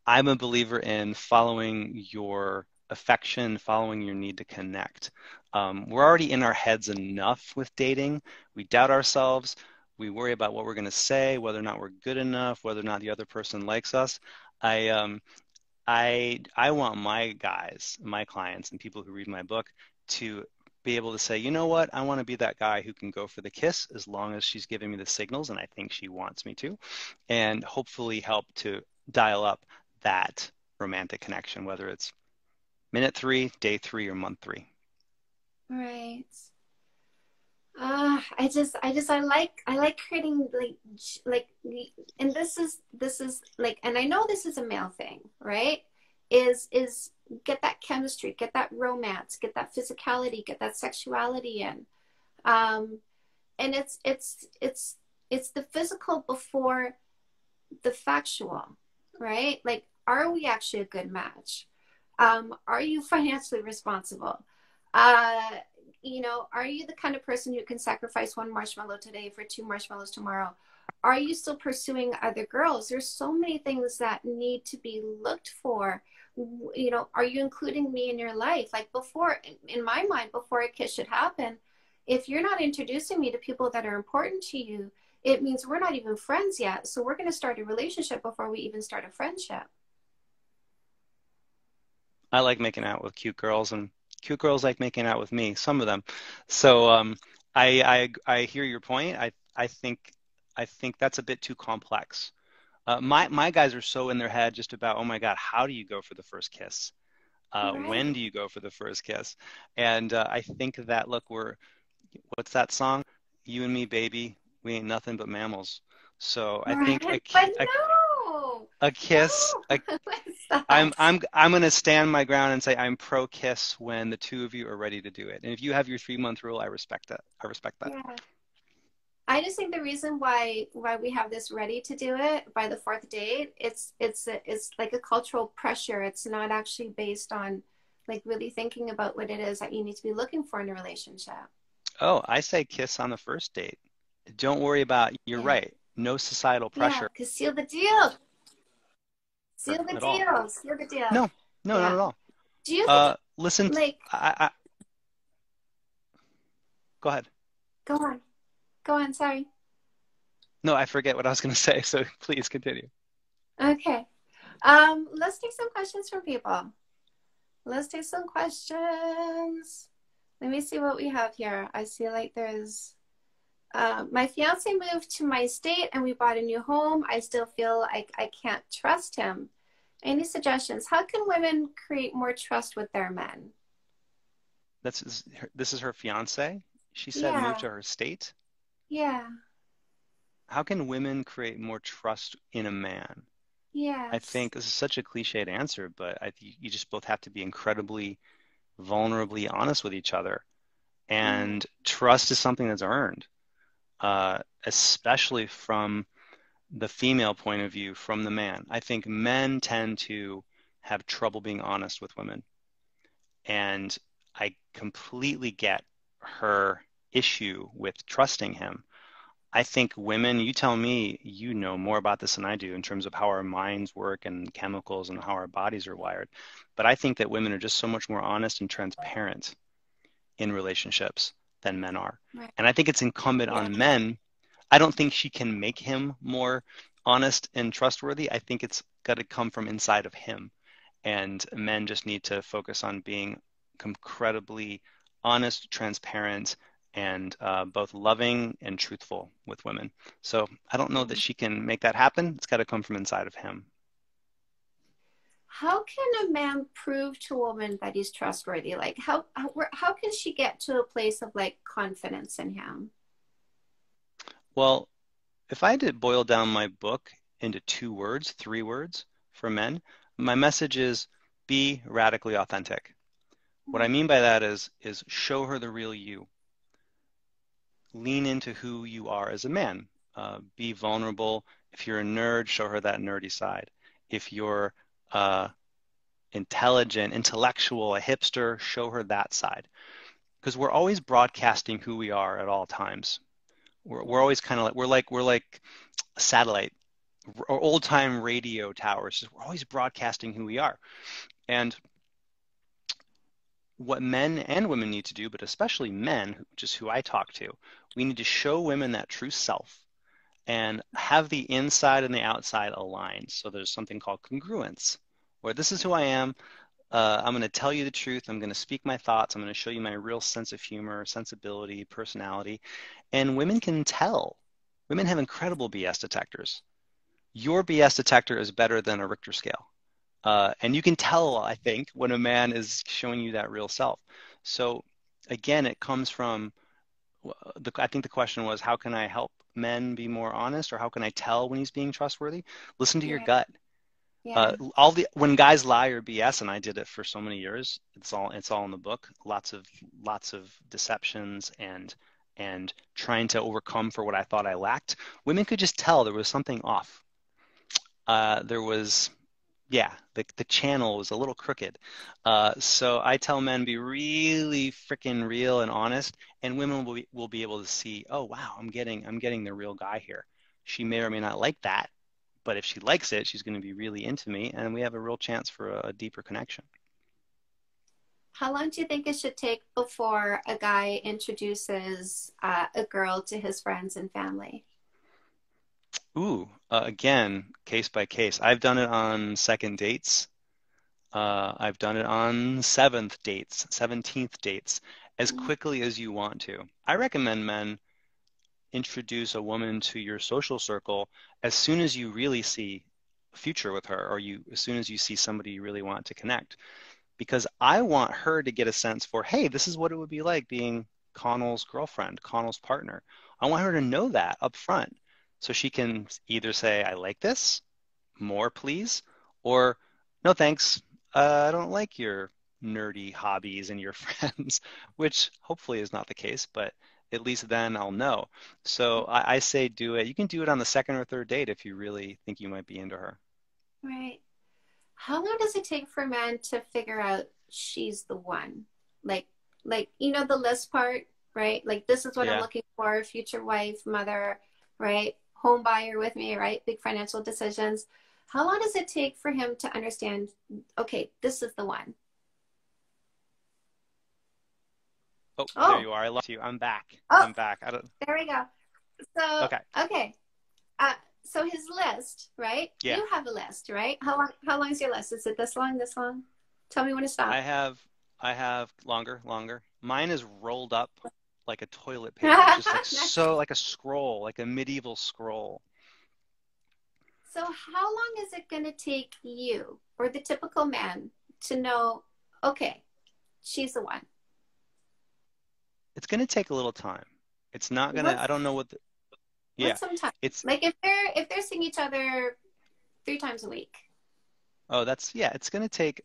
I'm a believer in following your affection, following your need to connect. Um, we're already in our heads enough with dating. We doubt ourselves. We worry about what we're going to say, whether or not we're good enough, whether or not the other person likes us. I, um, I, I want my guys, my clients, and people who read my book to be able to say, you know what, I want to be that guy who can go for the kiss as long as she's giving me the signals and I think she wants me to, and hopefully help to dial up that romantic connection, whether it's minute three, day three, or month three. Right. Uh, I just, I just, I like, I like creating like, like, and this is, this is like, and I know this is a male thing, right? Is, is, get that chemistry, get that romance, get that physicality, get that sexuality in. Um, and it's, it's, it's, it's the physical before the factual, right? Like, are we actually a good match? Um, are you financially responsible? Uh, you know, are you the kind of person who can sacrifice one marshmallow today for two marshmallows tomorrow? Are you still pursuing other girls? There's so many things that need to be looked for. You know, are you including me in your life? Like before, in my mind, before a kiss should happen, if you're not introducing me to people that are important to you, it means we're not even friends yet. So we're going to start a relationship before we even start a friendship. I like making out with cute girls, and cute girls like making out with me, some of them. So um, I, I, I hear your point. I, I think, I think that's a bit too complex. Uh, my, my guys are so in their head just about, oh my God, how do you go for the first kiss? Uh, right. When do you go for the first kiss? And uh, I think that, look, we're, what's that song? You and me, baby, we ain't nothing but mammals. So I right. think a, ki a, no. a kiss, no. a, I'm, I'm, I'm going to stand my ground and say I'm pro kiss when the two of you are ready to do it. And if you have your three month rule, I respect that. I respect that. Yeah. I just think the reason why why we have this ready to do it by the fourth date, it's it's a, it's like a cultural pressure. It's not actually based on like really thinking about what it is that you need to be looking for in a relationship. Oh, I say kiss on the first date. Don't worry about. You're yeah. right. No societal pressure. Yeah, 'cause seal the deal. Seal the deal. All. Seal the deal. No, no, yeah. not at all. Do you uh, think, listen? Like, I, I... go ahead. Go on. Go on, sorry. No, I forget what I was going to say, so please continue. Okay. Um, let's take some questions from people. Let's take some questions. Let me see what we have here. I see like there's... Uh, my fiancé moved to my state and we bought a new home. I still feel like I can't trust him. Any suggestions? How can women create more trust with their men? That's, this is her fiancé? She said yeah. moved to her state? Yeah. How can women create more trust in a man? Yeah. I think this is such a cliched answer, but I think you just both have to be incredibly vulnerably honest with each other And trust is something that's earned, uh, especially from the female point of view, from the man. I think men tend to have trouble being honest with women. And I completely get her issue with trusting him. I think women, you tell me, you know more about this than I do in terms of how our minds work and chemicals and how our bodies are wired. But I think that women are just so much more honest and transparent in relationships than men are. Right. And I think it's incumbent yeah. on men. I don't think she can make him more honest and trustworthy. I think it's got to come from inside of him. And men just need to focus on being incredibly honest, transparent, and uh, both loving and truthful with women. So I don't know that she can make that happen. It's got to come from inside of him. How can a man prove to a woman that he's trustworthy? Like how, how, how can she get to a place of like confidence in him? Well, if I had to boil down my book into two words, three words for men, my message is be radically authentic. What I mean by that is, is show her the real you. Lean into who you are as a man. Uh, be vulnerable. If you're a nerd, show her that nerdy side. If you're uh, intelligent, intellectual, a hipster, show her that side. Because we're always broadcasting who we are at all times. We're, we're always kind of like, we're like, we're like a satellite or old time radio towers. We're always broadcasting who we are. And what men and women need to do, but especially men, just who I talk to, we need to show women that true self and have the inside and the outside aligned. So there's something called congruence, where this is who I am. Uh, I'm going to tell you the truth. I'm going to speak my thoughts. I'm going to show you my real sense of humor, sensibility, personality. And women can tell. Women have incredible B S detectors. Your B S detector is better than a Richter scale. Uh, and you can tell, I think, when a man is showing you that real self. So again, it comes from, the, I think the question was, how can I help men be more honest? Or how can I tell when he's being trustworthy? Listen to yeah. your gut. Yeah. Uh, all the when guys lie or B S, and I did it for so many years, it's all it's all in the book. Lots of lots of deceptions and and trying to overcome for what I thought I lacked. Women could just tell there was something off. Uh, there was. Yeah, the, the channel was a little crooked. Uh, so I tell men be really freaking real and honest, and women will be, will be able to see, oh, wow, I'm getting I'm getting the real guy here. She may or may not like that, but if she likes it, she's going to be really into me, and we have a real chance for a, a deeper connection. How long do you think it should take before a guy introduces uh, a girl to his friends and family? Ooh, uh, again, case by case. I've done it on second dates. Uh, I've done it on seventh dates, seventeenth dates, as quickly as you want to. I recommend men introduce a woman to your social circle as soon as you really see a future with her, or you as soon as you see somebody you really want to connect. Because I want her to get a sense for, hey, this is what it would be like being Connell's girlfriend, Connell's partner. I want her to know that up front. So she can either say, I like this, more please, or no thanks, uh, I don't like your nerdy hobbies and your friends, which hopefully is not the case, but at least then I'll know. So I, I say do it. You can do it on the second or third date if you really think you might be into her. Right. How long does it take for men to figure out she's the one? Like, like you know, the list part, right? Like this is what yeah. I'm looking for, future wife, mother, right? Home buyer with me, right? Big financial decisions. How long does it take for him to understand, okay, this is the one? Oh, oh. There you are. I love you. I'm back. Oh, I'm back. I don't... There we go. So, okay. okay. Uh, so his list, right? Yeah. You have a list, right? How long, how long is your list? Is it this long, this long? Tell me when to stop. I have, I have longer, longer. Mine is rolled up like a toilet paper, just like so, like a scroll, like a medieval scroll. So how long is it going to take you or the typical man to know, okay, she's the one? It's going to take a little time. It's not going to, I don't know what the, yeah. What's some time? It's like if they're, if they're seeing each other three times a week. Oh, that's, yeah, it's going to take,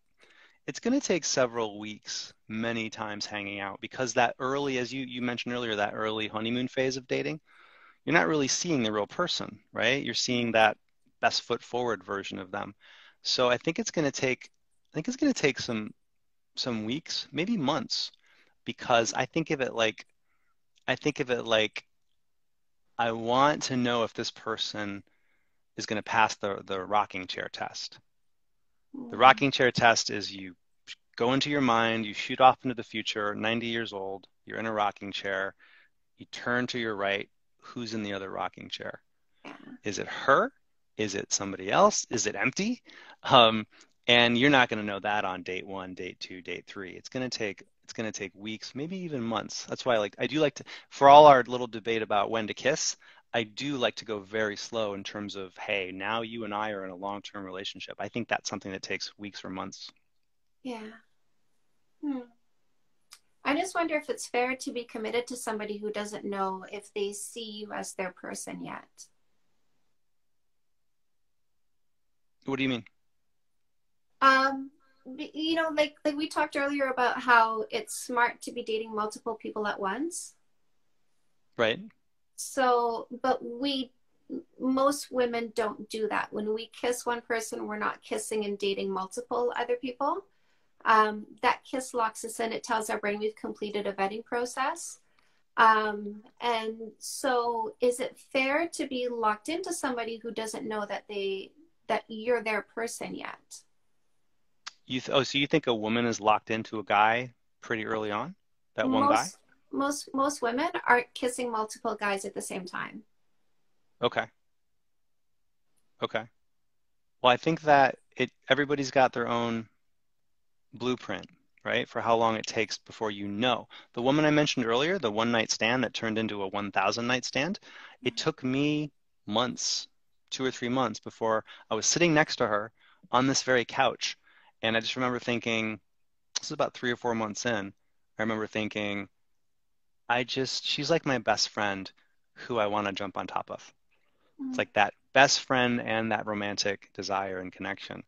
it's going to take several weeks many times hanging out, because that early, as you, you mentioned earlier, that early honeymoon phase of dating, you're not really seeing the real person, right? You're seeing that best foot forward version of them. So I think it's going to take, I think it's going to take some, some weeks, maybe months, because I think of it like, I think of it like, I want to know if this person is going to pass the, the rocking chair test. The rocking chair test is you go into your mind, you shoot off into the future, ninety years old, you're in a rocking chair, you turn to your right, who's in the other rocking chair? Is it her? Is it somebody else? Is it empty? Um, and you're not going to know that on date one, date two, date three. It's going to take it's going to take weeks, maybe even months. That's why I like I do like to, for all our little debate about when to kiss, I do like to go very slow in terms of, hey, now you and I are in a long-term relationship. I think that's something that takes weeks or months. Yeah. Hmm. I just wonder if it's fair to be committed to somebody who doesn't know if they see you as their person yet. What do you mean? Um, you know, like, like we talked earlier about how it's smart to be dating multiple people at once. Right. So, but we, most women don't do that. When we kiss one person, we're not kissing and dating multiple other people. Um, that kiss locks us in. It tells our brain we've completed a vetting process. Um, and so is it fair to be locked into somebody who doesn't know that they, that you're their person yet? You th- oh, so you think a woman is locked into a guy pretty early on? That one most- guy? Most most women aren't kissing multiple guys at the same time. Okay. Okay. Well, I think that it everybody's got their own blueprint, right, for how long it takes before you know. The woman I mentioned earlier, the one-night stand that turned into a one thousand night stand, it took me months, two or three months, before I was sitting next to her on this very couch. And I just remember thinking, this is about three or four months in, I remember thinking, I just, she's like my best friend who I want to jump on top of. Mm-hmm. It's like that best friend and that romantic desire and connection.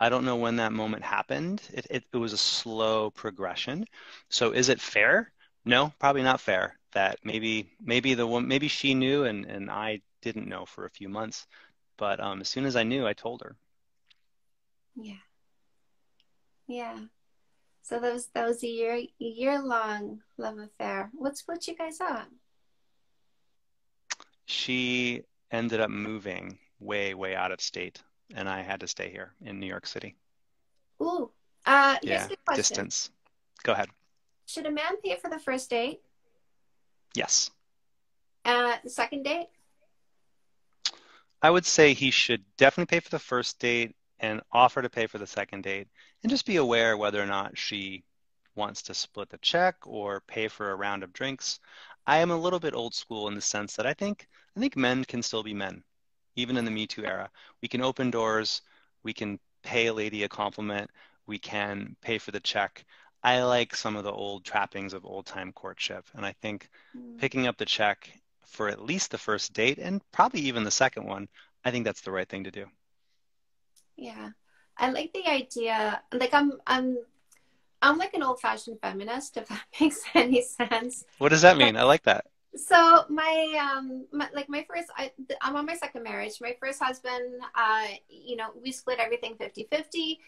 I don't know when that moment happened. It, it, it was a slow progression. So is it fair? No, probably not fair that maybe, maybe the woman, maybe she knew and, and I didn't know for a few months, but um, as soon as I knew, I told her. Yeah. Yeah. So that was, that was a year, a year-long love affair. What split you guys up? She ended up moving way, way out of state, and I had to stay here in New York City. Ooh. Uh, yeah, distance. Go ahead. Should a man pay for the first date? Yes. Uh, the second date? I would say he should definitely pay for the first date and offer to pay for the second date, and just be aware whether or not she wants to split the check or pay for a round of drinks. I am a little bit old school in the sense that I think I think men can still be men, even in the Me Too era. We can open doors, we can pay a lady a compliment, we can pay for the check. I like some of the old trappings of old-time courtship, and I think mm. picking up the check for at least the first date and probably even the second one, I think that's the right thing to do. Yeah. I like the idea, like I'm, I'm, I'm like an old fashioned feminist, if that makes any sense. What does that mean? I like that. So my, um, my, like my first, I, I'm on my second marriage. My first husband, uh, you know, we split everything fifty-fifty.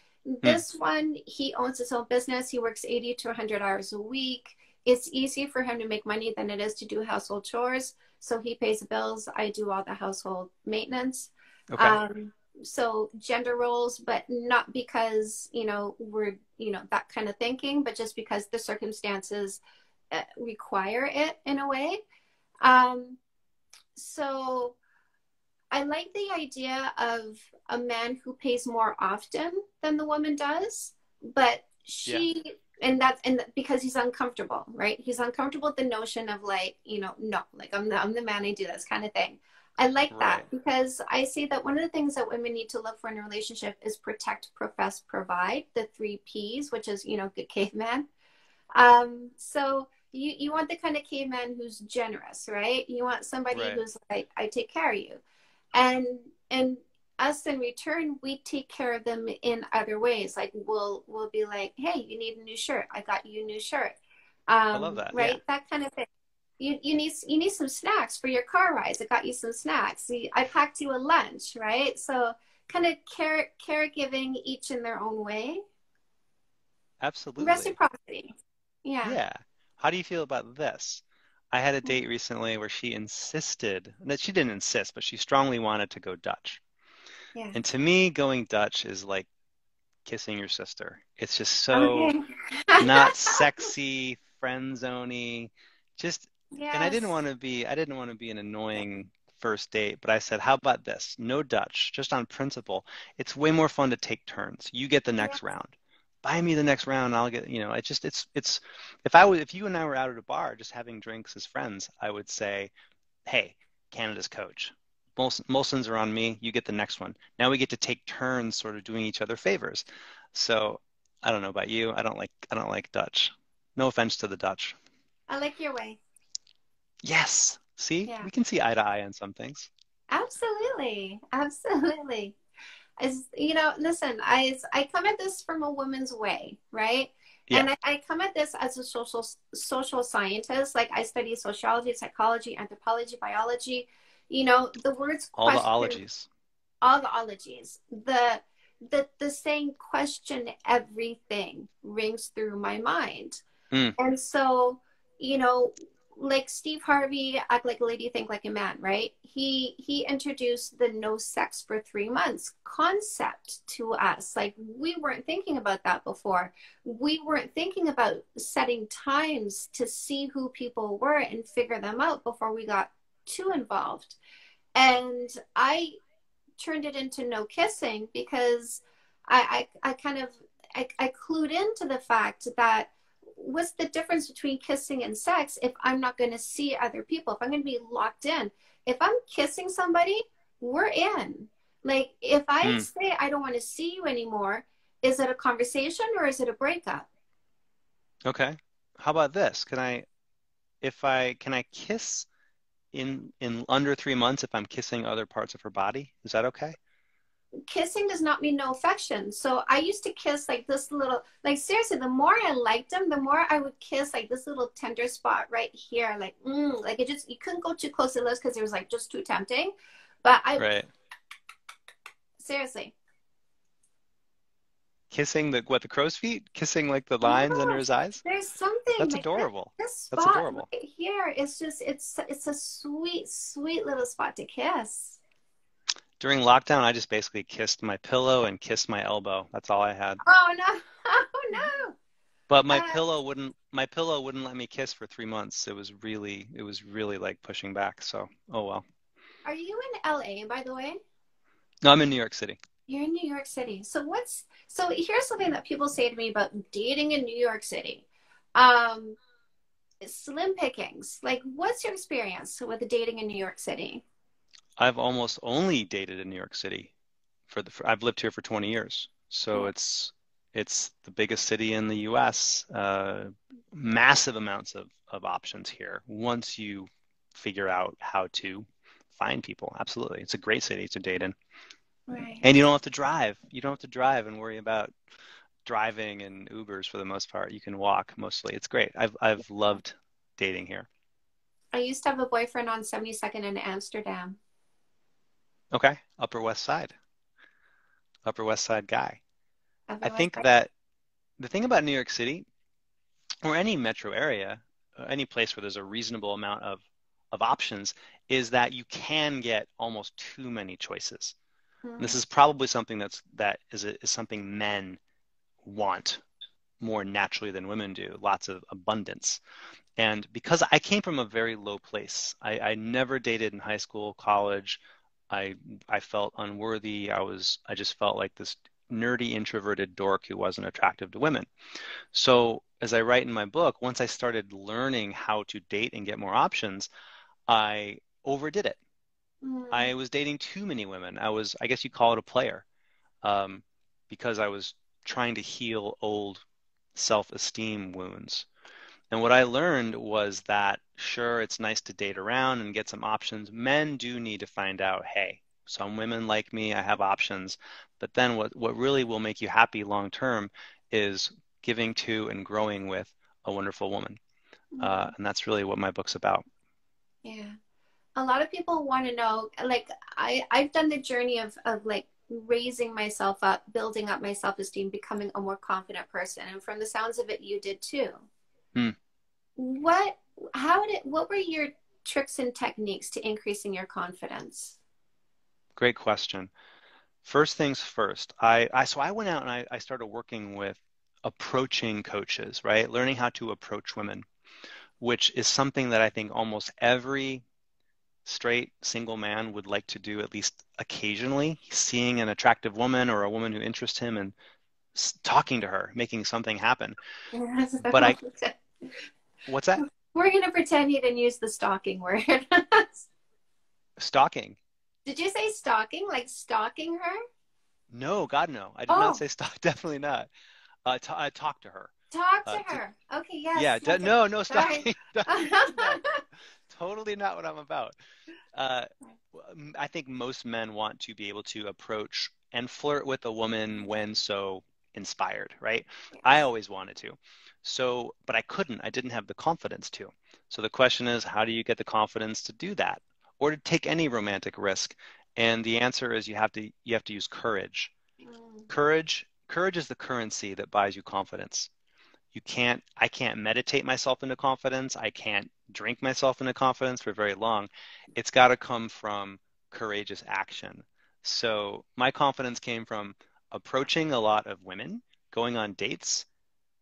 This hmm. one, he owns his own business. He works eighty to a hundred hours a week. It's easier for him to make money than it is to do household chores. So he pays the bills. I do all the household maintenance. Okay. Um, so gender roles, but not because, you know, we're, you know, that kind of thinking, but just because the circumstances uh, require it in a way. Um, so I like the idea of a man who pays more often than the woman does, but she, yeah. and that's, and that, because he's uncomfortable, right? He's uncomfortable with the notion of like, you know, no, like I'm the, I'm the man, I do this kind of thing. I like right. that, because I say that one of the things that women need to look for in a relationship is protect, profess, provide, the three P's, which is, you know, good caveman. Um, so you, you want the kind of caveman who's generous, right? You want somebody right. who's like, I take care of you. And, and us in return, we take care of them in other ways. Like we'll we'll be like, hey, you need a new shirt. I got you a new shirt. Um, I love that. Right, yeah. That kind of thing. You you need you need some snacks for your car rides. I got you some snacks. I packed you a lunch. Right. So kind of care caregiving each in their own way. Absolutely. Reciprocity. Yeah. Yeah. How do you feel about this? I had a date recently where she insisted that she didn't insist, but she strongly wanted to go Dutch. Yeah. And to me, going Dutch is like kissing your sister. It's just so okay. not sexy, friend zoney. Just yes. and I didn't want to be I didn't want to be an annoying first date, but I said, how about this? No Dutch, just on principle. It's way more fun to take turns. You get the next yeah. round. Buy me the next round. I'll get, you know, it's just, it's, it's, if I was, if you and I were out at a bar just having drinks as friends, I would say, hey, Canada's coach, Molson's are on me. You get the next one. Now we get to take turns sort of doing each other favors. So I don't know about you. I don't like, I don't like Dutch. No offense to the Dutch. I like your way. Yes. See, yeah. we can see eye to eye on some things. Absolutely. Absolutely. Is, you know, listen, I, I come at this from a woman's way, right? Yeah. And I, I come at this as a social social scientist. Like I study sociology, psychology, anthropology, biology, you know, the words. All question, the ologies. All the ologies. The, the, the saying question everything rings through my mind. Mm. And so, you know, like Steve Harvey, act like a lady, think like a man, right? He he introduced the no sex for three months concept to us. Like we weren't thinking about that before. We weren't thinking about setting times to see who people were and figure them out before we got too involved. And I turned it into no kissing because I I, I kind of I, I clued into the fact that what's the difference between kissing and sex if I'm not going to see other people, if I'm going to be locked in? If I'm kissing somebody, we're in. Like if I mm. say I don't want to see you anymore, is it a conversation or is it a breakup? Okay. How about this? Can I, if I, can I kiss in, in under three months if I'm kissing other parts of her body? Is that okay? Kissing does not mean no affection. So I used to kiss like this little, like seriously, the more I liked him, the more I would kiss like this little tender spot right here. Like, mm, like it just, you couldn't go too close to the lips because it was like just too tempting. But I, right. seriously. Kissing the, what, the crow's feet? Kissing like the lines yeah, under his eyes? There's something. That's like, adorable. This spot That's adorable. Right here, it's just, it's, it's a sweet, sweet little spot to kiss. During lockdown, I just basically kissed my pillow and kissed my elbow. That's all I had. Oh no! Oh no! But my uh, pillow wouldn't. My pillow wouldn't let me kiss for three months. It was really. It was really like pushing back. So, oh well. Are you in L A, by the way? No, I'm in New York City. You're in New York City. So what's? So here's something that people say to me about dating in New York City. Um, slim pickings. Like, what's your experience with the dating in New York City? I've almost only dated in New York City for the, for, I've lived here for twenty years. So it's, it's the biggest city in the U S, uh, massive amounts of, of options here. Once you figure out how to find people. Absolutely. It's a great city to date in. Right. And you don't have to drive. You don't have to drive and worry about driving and Ubers for the most part. You can walk mostly. It's great. I've, I've loved dating here. I used to have a boyfriend on seventy-second in Amsterdam. Okay. Upper West Side. Upper West Side guy. Upper I think West that the thing about New York City or any metro area, or any place where there's a reasonable amount of, of options is that you can get almost too many choices. Mm-hmm. This is probably something that's, that is, a, is something men want more naturally than women do. Lots of abundance. And because I came from a very low place, I, I never dated in high school, college, I I felt unworthy. I was I just felt like this nerdy introverted dork who wasn't attractive to women. So as I write in my book, once I started learning how to date and get more options, I overdid it. Mm. I was dating too many women. I was I guess you call it a player, um, because I was trying to heal old self-esteem wounds. And what I learned was that, sure, it's nice to date around and get some options. Men do need to find out, hey, some women like me, I have options. But then what, what really will make you happy long term is giving to and growing with a wonderful woman. Uh, and that's really what my book's about. Yeah. A lot of people want to know, like, I, I've done the journey of, of like raising myself up, building up my self-esteem, becoming a more confident person. And from the sounds of it, you did too. Hmm. What, how did, what were your tricks and techniques to increasing your confidence? Great question. First things first, I, I so I went out and I, I started working with approaching coaches, right? Learning how to approach women, which is something that I think almost every straight single man would like to do at least occasionally, seeing an attractive woman or a woman who interests him and talking to her, making something happen. Yes, but I, what's that? We're going to pretend you didn't use the stalking word. Stalking. Did you say stalking, like stalking her? No, God, no. I did oh. not say stalk. Definitely not. Uh, t I talked to her. Talk to uh, her. To, okay, yes. Yeah. Okay. No, no stalking. Totally not what I'm about. Uh, I think most men want to be able to approach and flirt with a woman when so inspired, right? I always wanted to. So, but I couldn't. I didn't have the confidence to. So the question is, how do you get the confidence to do that or to take any romantic risk? And the answer is you have to, you have to use courage. Mm. Courage, courage is the currency that buys you confidence. You can't, I can't meditate myself into confidence. I can't drink myself into confidence for very long. It's got to come from courageous action. So my confidence came from approaching a lot of women, going on dates,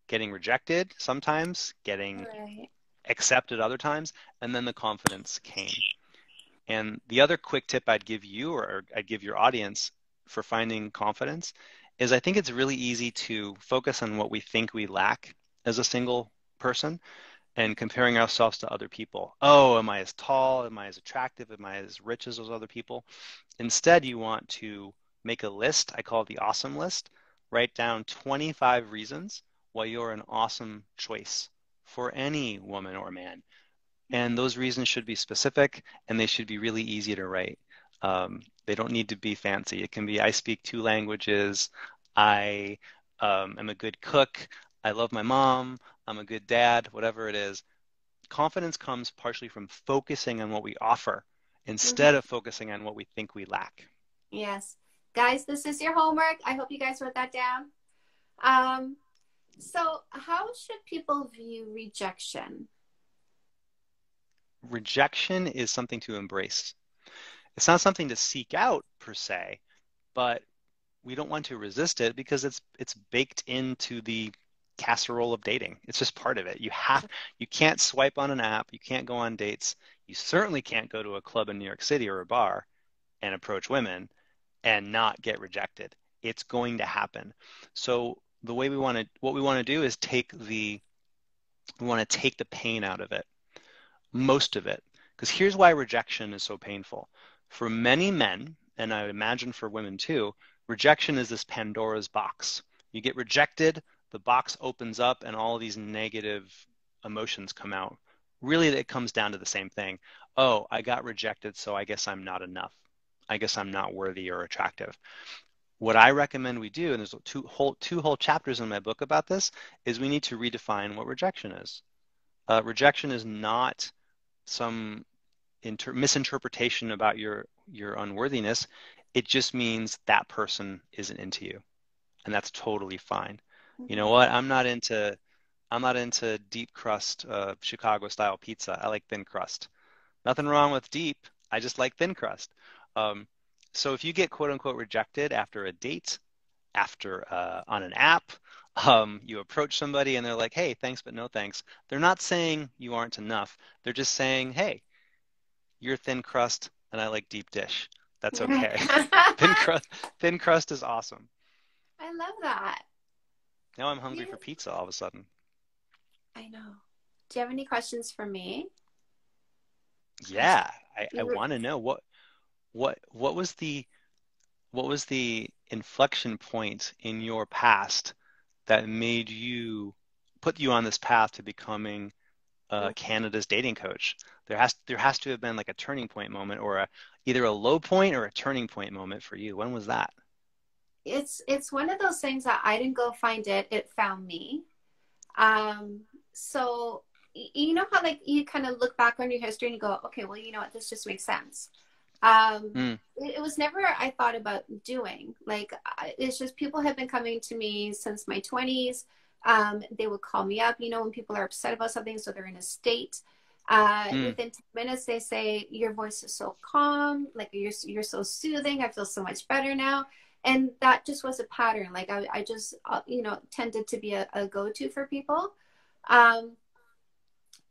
getting rejected sometimes, getting right. accepted other times, and then the confidence came. And the other quick tip I'd give you, or I'd give your audience for finding confidence, is I think it's really easy to focus on what we think we lack as a single person and comparing ourselves to other people. Oh, am I as tall? Am I as attractive? Am I as rich as those other people? Instead, you want to make a list. I call it the awesome list. Write down twenty-five reasons why you're an awesome choice for any woman or man. And those reasons should be specific, and they should be really easy to write. Um, they don't need to be fancy. It can be, I speak two languages. I um, am a good cook. I love my mom. I'm a good dad, whatever it is. Confidence comes partially from focusing on what we offer instead mm-hmm. of focusing on what we think we lack. Yes. Guys, this is your homework. I hope you guys wrote that down. Um, so how should people view rejection? Rejection is something to embrace. It's not something to seek out per se, but we don't want to resist it because it's it's baked into the casserole of dating. It's just part of it. You have you can't swipe on an app. You can't go on dates. You certainly can't go to a club in New York City or a bar and approach women and not get rejected. It's going to happen. So the way we want to what we want to do is take the we want to take the pain out of it, most of it, because here's why rejection is so painful. For many men, and I would imagine for women too, rejection is this Pandora's box. You get rejected, the box opens up, and all of these negative emotions come out. Really, it comes down to the same thing. Oh, I got rejected, so I guess I'm not enough. I guess I'm not worthy or attractive. What I recommend we do, and there's two whole, two whole chapters in my book about this, is we need to redefine what rejection is. Uh, rejection is not some Inter misinterpretation about your your unworthiness. It just means that person isn't into you, and that's totally fine. You know what? I'm not into I'm not into deep crust uh, Chicago style pizza. I like thin crust. Nothing wrong with deep. I just like thin crust. Um, so if you get quote unquote rejected after a date, after uh, on an app, um, you approach somebody and they're like, "Hey, thanks, but no thanks." They're not saying you aren't enough. They're just saying, "Hey, you're thin crust, and I like deep dish. That's okay." thin, crust, thin crust is awesome. I love that. Now I'm hungry you... for pizza all of a sudden. I know. Do you have any questions for me? Yeah, I, I were... want to know what what what was the what was the inflection point in your past that made you put you on this path to becoming uh, Canada's dating coach. There has there has to have been like a turning point moment, or a, either a low point or a turning point moment for you. When was that? It's it's one of those things that I didn't go find it. It found me. Um, so you know how like you kind of look back on your history and you go, okay, well, you know what, this just makes sense. Um, mm. it, it was never I thought about doing. Like I, it's just people have been coming to me since my twenties. Um, they would call me up, you know, when people are upset about something, so they're in a state. Uh, mm. Within ten minutes, they say, your voice is so calm, like you're you're so soothing. I feel so much better now. And that just was a pattern. Like I, I just, you know, tended to be a, a go-to for people. Um,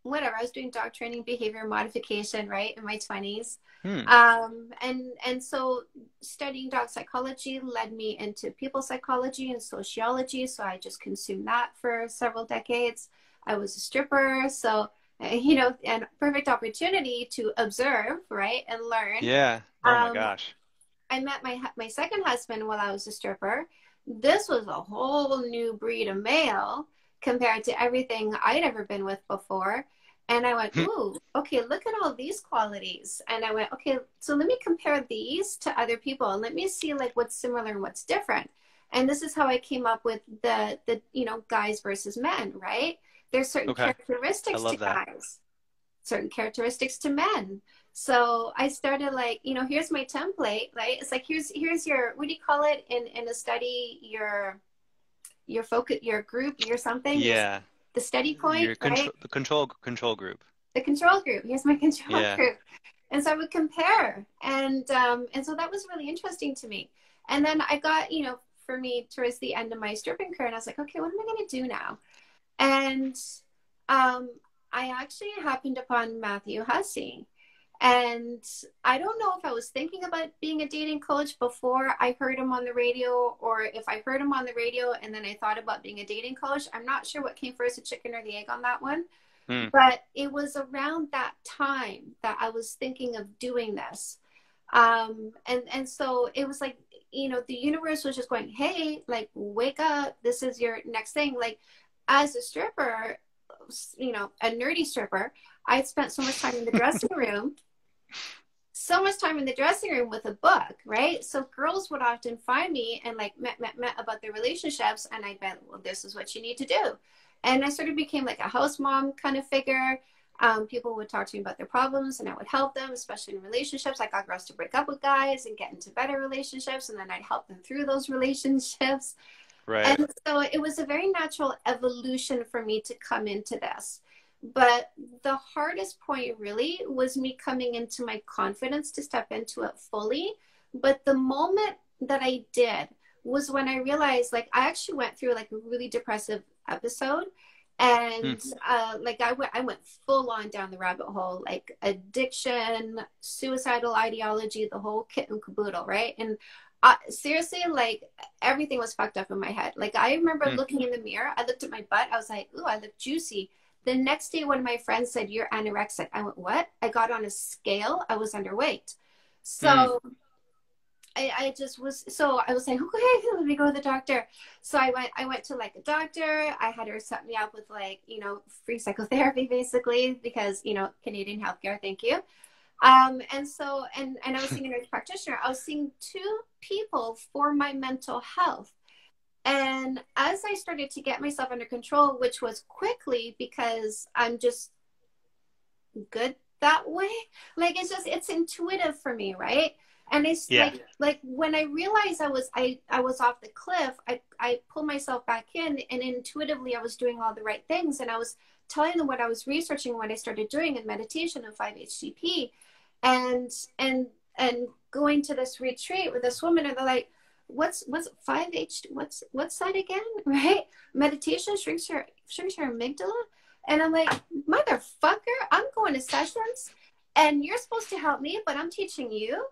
whatever, I was doing dog training, behavior modification, right, in my twenties. Hmm. Um, and, and so studying dog psychology led me into people psychology and sociology. So I just consumed that for several decades. I was a stripper. So, you know, and perfect opportunity to observe, right, and learn. Yeah. Oh my um, gosh. I met my my second husband while I was a stripper. This was a whole new breed of male compared to everything I'd ever been with before. And I went, ooh, okay, look at all these qualities. And I went, okay, so let me compare these to other people and let me see like what's similar and what's different. And this is how I came up with the, the you know, guys versus men, right? There's certain okay. characteristics to that. guys, certain characteristics to men. So I started like, you know, here's my template, right? It's like, here's, here's your, what do you call it in, in a study, your, your focus, your group, your something. Yeah. The study point, your contro- right? The control, control group. The control group. Here's my control yeah. group. And so I would compare. And, um, and so that was really interesting to me. And then I got, you know, for me towards the end of my stripping career, and I was like, okay, what am I going to do now? And, um, I actually happened upon Matthew Hussey. And I don't know if I was thinking about being a dating coach before I heard him on the radio, or if I heard him on the radio and then I thought about being a dating coach. I'm not sure what came first, the chicken or the egg on that one. Mm. But it was around that time that I was thinking of doing this. Um, and, and so it was like, you know, the universe was just going, hey, like, wake up. This is your next thing. Like, as a stripper, you know, a nerdy stripper, I spent so much time in the dressing room. So much time in the dressing room with a book, right? So girls would often find me and like met, met, met about their relationships. And I went, well, this is what you need to do. And I sort of became like a house mom kind of figure. Um, people would talk to me about their problems and I would help them, especially in relationships. I got girls to break up with guys and get into better relationships. And then I'd help them through those relationships. Right. And so it was a very natural evolution for me to come into this. But the hardest point really was me coming into my confidence to step into it fully. But the moment that I did was when I realized, like, I actually went through like a really depressive episode. And mm. uh, like I went, I went full on down the rabbit hole, like addiction, suicidal ideology, the whole kit and caboodle, right? And I, seriously, like everything was fucked up in my head. Like I remember mm. looking in the mirror, I looked at my butt, I was like, ooh, I look juicy. The next day, one of my friends said, you're anorexic. I went, what? I got on a scale. I was underweight. So mm. I, I just was, so I was like, okay, let me go to the doctor. So I went, I went to like a doctor. I had her set me up with like, you know, free psychotherapy basically, because, you know, Canadian healthcare, thank you. Um, and so, and, and I was seeing a nurse practitioner. I was seeing two people for my mental health. And as I started to get myself under control, which was quickly because I'm just good that way. Like, it's just, it's intuitive for me. Right. And it's yeah. like, like when I realized I was, I, I was off the cliff, I, I pulled myself back in and intuitively I was doing all the right things. And I was telling them what I was researching, what I started doing in meditation and five H T P and, and, and going to this retreat with this woman, and they're like, what's what's five H what's what's that again, right? Meditation shrinks your shrinks your amygdala. And I'm like, motherfucker, I'm going to sessions and you're supposed to help me, but I'm teaching you.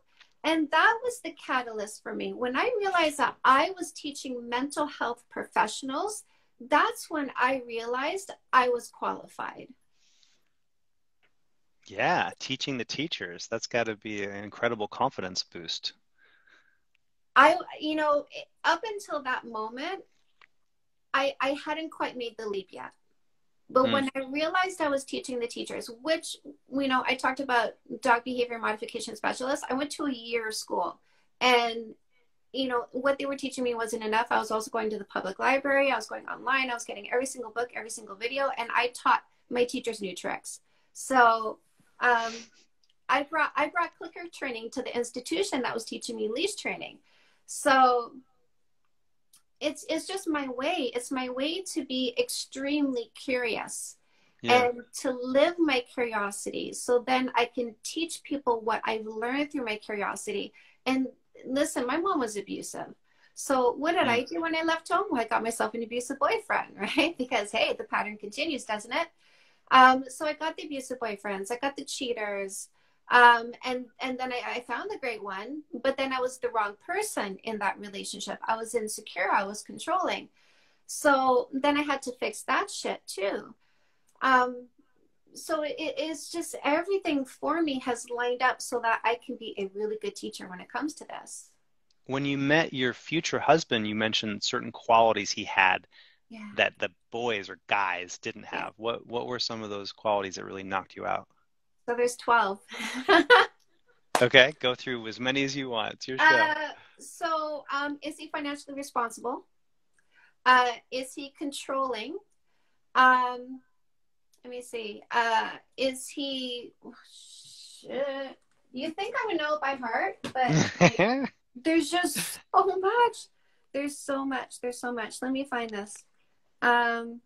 And that was the catalyst for me when I realized that I was teaching mental health professionals. That's when I realized I was qualified. Yeah, teaching the teachers, that's got to be an incredible confidence boost. I, you know, up until that moment, I, I hadn't quite made the leap yet. But mm. when I realized I was teaching the teachers, which, you know, I talked about dog behavior modification specialists. I went to a year of school, and, you know, what they were teaching me wasn't enough. I was also going to the public library. I was going online. I was getting every single book, every single video. And I taught my teachers new tricks. So um, I brought, I brought clicker training to the institution that was teaching me leash training. So it's, it's just my way. It's my way to be extremely curious yeah. and to live my curiosity. So then I can teach people what I've learned through my curiosity. And listen, my mom was abusive. So what did yeah. I do when I left home? Well, I got myself an abusive boyfriend, right? Because, hey, the pattern continues, doesn't it? Um, so I got the abusive boyfriends. I got the cheaters. Um, and, and then I, I found the great one, but then I was the wrong person in that relationship. I was insecure. I was controlling. So then I had to fix that shit too. Um, so it, it's just everything for me has lined up so that I can be a really good teacher when it comes to this. When you met your future husband, you mentioned certain qualities he had yeah. that the boys or guys didn't have. Yeah. What, what were some of those qualities that really knocked you out? So there's twelve. Okay, go through as many as you want. It's your show. Uh, so um, is he financially responsible? Uh, is he controlling? Um, let me see. Uh, is he... Oh, shit. You think I would know by heart, but like, there's just so much. There's so much. There's so much. Let me find this. Um...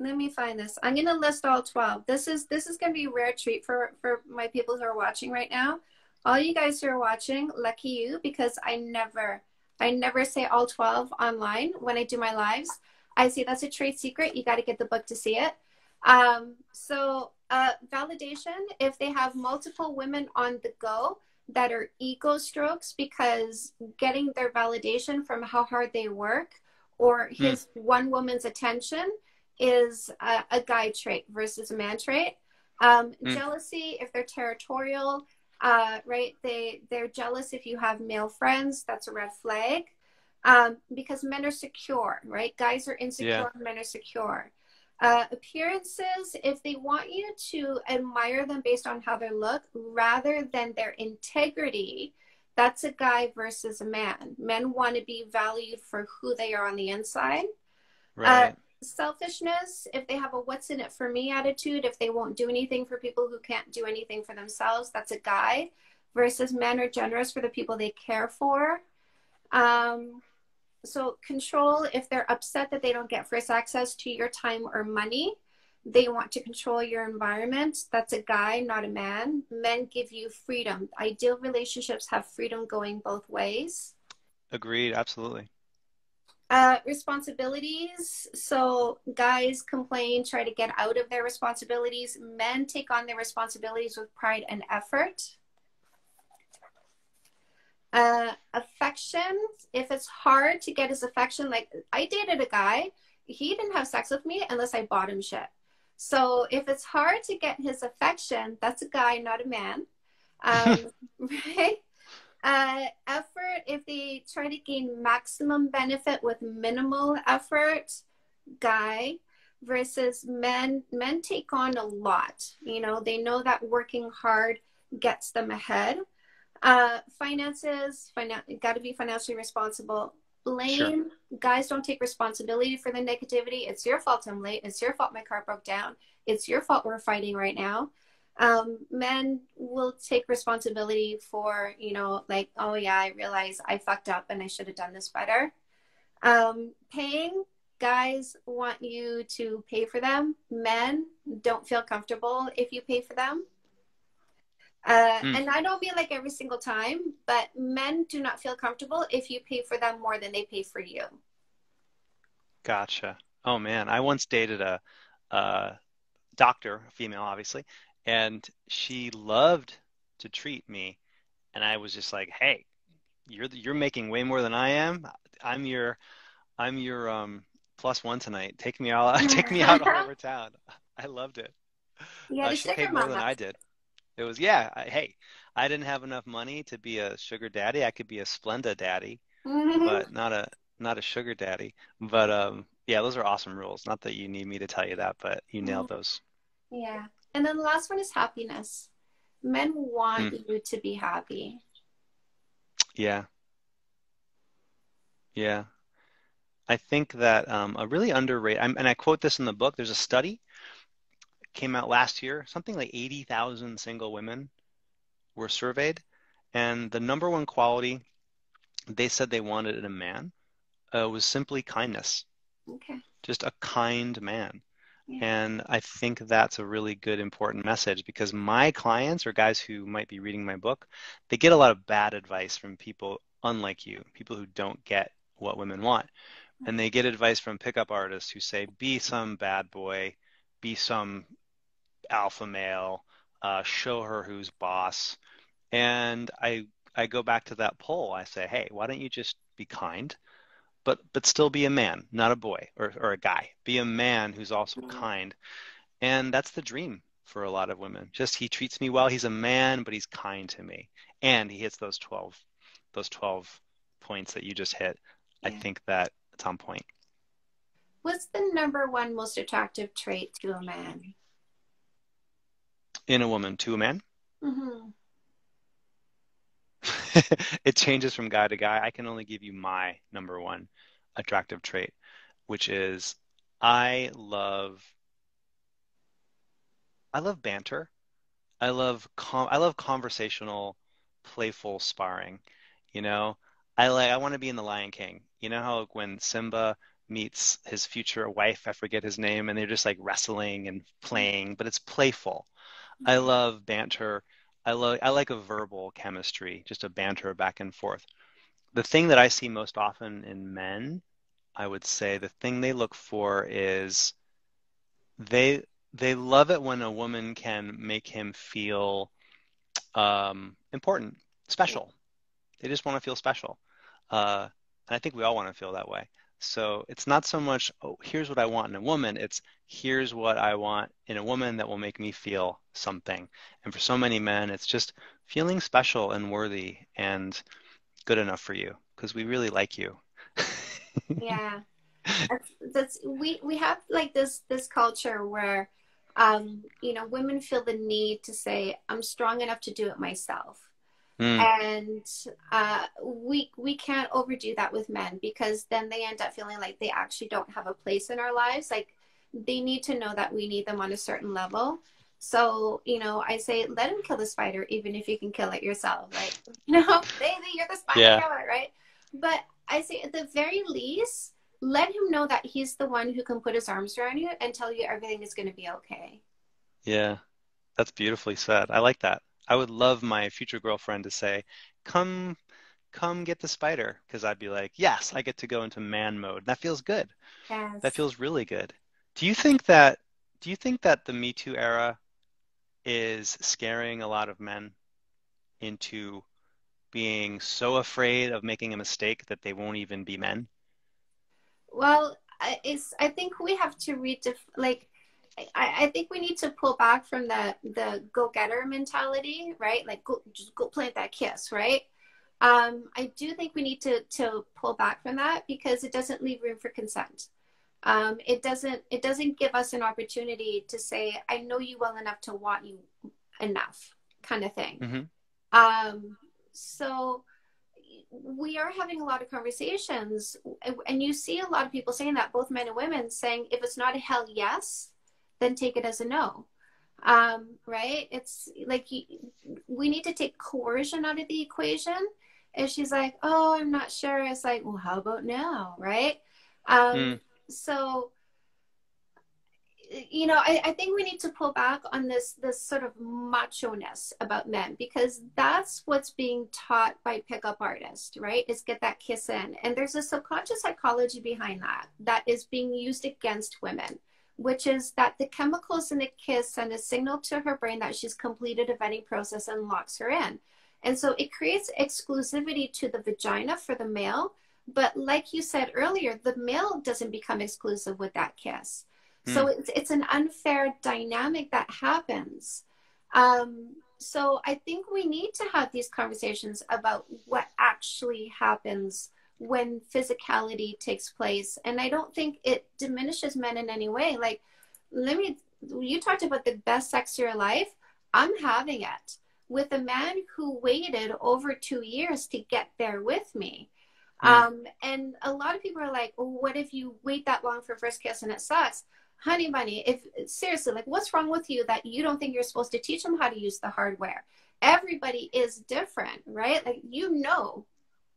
Let me find this. I'm going to list all twelve. This is this is going to be a rare treat for, for my people who are watching right now. All you guys who are watching, lucky you, because I never, I never say all twelve online when I do my lives. I say that's a trade secret. You got to get the book to see it. Um, so uh, validation, if they have multiple women on the go that are ego strokes because getting their validation from how hard they work or his mm. one woman's attention is a, a guy trait versus a man trait. Um, mm. Jealousy, if they're territorial, uh, right? They, they're jealous if you have male friends. That's a red flag. Um, because men are secure, right? Guys are insecure, yeah. men are secure. Uh, appearances, if they want you to admire them based on how they look rather than their integrity, that's a guy versus a man. Men want to be valued for who they are on the inside. Right. Uh, selfishness, if they have a what's in it for me attitude, if they won't do anything for people who can't do anything for themselves, that's a guy versus men are generous for the people they care for. Um, so control, if they're upset that they don't get first access to your time or money, they want to control your environment. That's a guy, not a man. Men give you freedom. Ideal relationships have freedom going both ways. Agreed. Absolutely. Uh, responsibilities. So guys complain, try to get out of their responsibilities. Men take on their responsibilities with pride and effort. Uh, affection. If it's hard to get his affection, like I dated a guy, he didn't have sex with me unless I bought him shit. So if it's hard to get his affection, that's a guy, not a man. Um, right? Uh, effort, if they try to gain maximum benefit with minimal effort, guy, versus men, men take on a lot. You know, they know that working hard gets them ahead. Uh, finances, finan- got to be financially responsible. Blame, sure. Guys don't take responsibility for the negativity. It's your fault I'm late. It's your fault my car broke down. It's your fault we're fighting right now. Um, men will take responsibility for, you know, like, oh yeah, I realize I fucked up and I should have done this better. Um, paying, guys want you to pay for them. Men don't feel comfortable if you pay for them. Uh, mm. And I don't mean like every single time, but men do not feel comfortable if you pay for them more than they pay for you. Gotcha. Oh man. I once dated a, a doctor, a female, obviously. And she loved to treat me. And I was just like, hey, you're, you're making way more than I am. I'm your, I'm your um, plus one tonight. Take me all, take me out all over town. I loved it. Yeah, uh, she paid more than I did. It was, yeah, I, hey, I didn't have enough money to be a sugar daddy. I could be a Splenda daddy, mm-hmm. but not a, not a sugar daddy. But um, yeah, those are awesome rules. Not that you need me to tell you that, but you nailed those. Yeah. And then the last one is happiness. Men want mm. you to be happy. Yeah. Yeah. I think that um, a really underrated, I'm, and I quote this in the book, there's a study came out last year, something like eighty thousand single women were surveyed. And the number one quality they said they wanted in a man uh, was simply kindness. Okay. Just a kind man. Yeah. And I think that's a really good, important message, because my clients or guys who might be reading my book, they get a lot of bad advice from people unlike you, people who don't get what women want. And they get advice from pickup artists who say, be some bad boy, be some alpha male, uh, show her who's boss. And I, I go back to that poll. I say, hey, why don't you just be kind, but, but still be a man, not a boy or, or a guy. Be a man who's also kind. And that's the dream for a lot of women. Just he treats me well. He's a man, but he's kind to me. And he hits those twelve, those twelve points that you just hit. Yeah. I think that it's on point. What's the number one most attractive trait to a man? In a woman, to a man? Mm-hmm. It changes from guy to guy. I can only give you my number one attractive trait, which is I love I love banter. I love com I love conversational, playful sparring. You know, I like I want to be in the Lion King. You know how when Simba meets his future wife, I forget his name, and they're just like wrestling and playing, but it's playful. Mm-hmm. I love banter. I, lo I like a verbal chemistry, just a banter back and forth. The thing that I see most often in men, I would say the thing they look for is they, they love it when a woman can make him feel um, important, special. They just want to feel special. Uh, and I think we all want to feel that way. So it's not so much, oh, here's what I want in a woman. It's here's what I want in a woman that will make me feel something. And for so many men, it's just feeling special and worthy and good enough for you, because we really like you. Yeah. That's, that's, we, we have like this, this culture where, um, you know, women feel the need to say, I'm strong enough to do it myself. Mm. And uh, we we can't overdo that with men, because then they end up feeling like they actually don't have a place in our lives. Like they need to know that we need them on a certain level. So, you know, I say, let him kill the spider, even if you can kill it yourself. Like, no, they, they, you're the spider, yeah. Killer, right? But I say at the very least, let him know that he's the one who can put his arms around you and tell you everything is going to be okay. Yeah, that's beautifully said. I like that. I would love my future girlfriend to say, come, come get the spider. Cause I'd be like, yes, I get to go into man mode. That feels good. Yes. That feels really good. Do you think that, do you think that the Me Too era is scaring a lot of men into being so afraid of making a mistake that they won't even be men? Well, it's, I think we have to redef- like, I, I think we need to pull back from the, the go-getter mentality, right? Like, go, just go plant that kiss, right? Um, I do think we need to, to pull back from that, because it doesn't leave room for consent. Um, it doesn't, it doesn't give us an opportunity to say, I know you well enough to want you enough, kind of thing. Mm-hmm. Um, so we are having a lot of conversations, and you see a lot of people saying that, both men and women, saying if it's not a hell yes, then take it as a no, um, right? It's like you, we need to take coercion out of the equation. If she's like, oh, I'm not sure. It's like, well, how about now, right? Um, mm. So, you know, I, I think we need to pull back on this, this sort of macho-ness about men, because that's what's being taught by pickup artists, right? Is get that kiss in. And there's a subconscious psychology behind that that is being used against women, which is that the chemicals in the kiss send a signal to her brain that she's completed a vetting process and locks her in. And so it creates exclusivity to the vagina for the male. But like you said earlier, the male doesn't become exclusive with that kiss. Mm. So it's, it's an unfair dynamic that happens. Um, so I think we need to have these conversations about what actually happens when physicality takes place. And I don't think it diminishes men in any way. Like, let me, you talked about the best sex of your life. I'm having it with a man who waited over two years to get there with me. Yeah. Um, and a lot of people are like, well, what if you wait that long for first kiss and it sucks? Honey bunny, if seriously, like, what's wrong with you that you don't think you're supposed to teach them how to use the hardware? Everybody is different, right? Like, you know,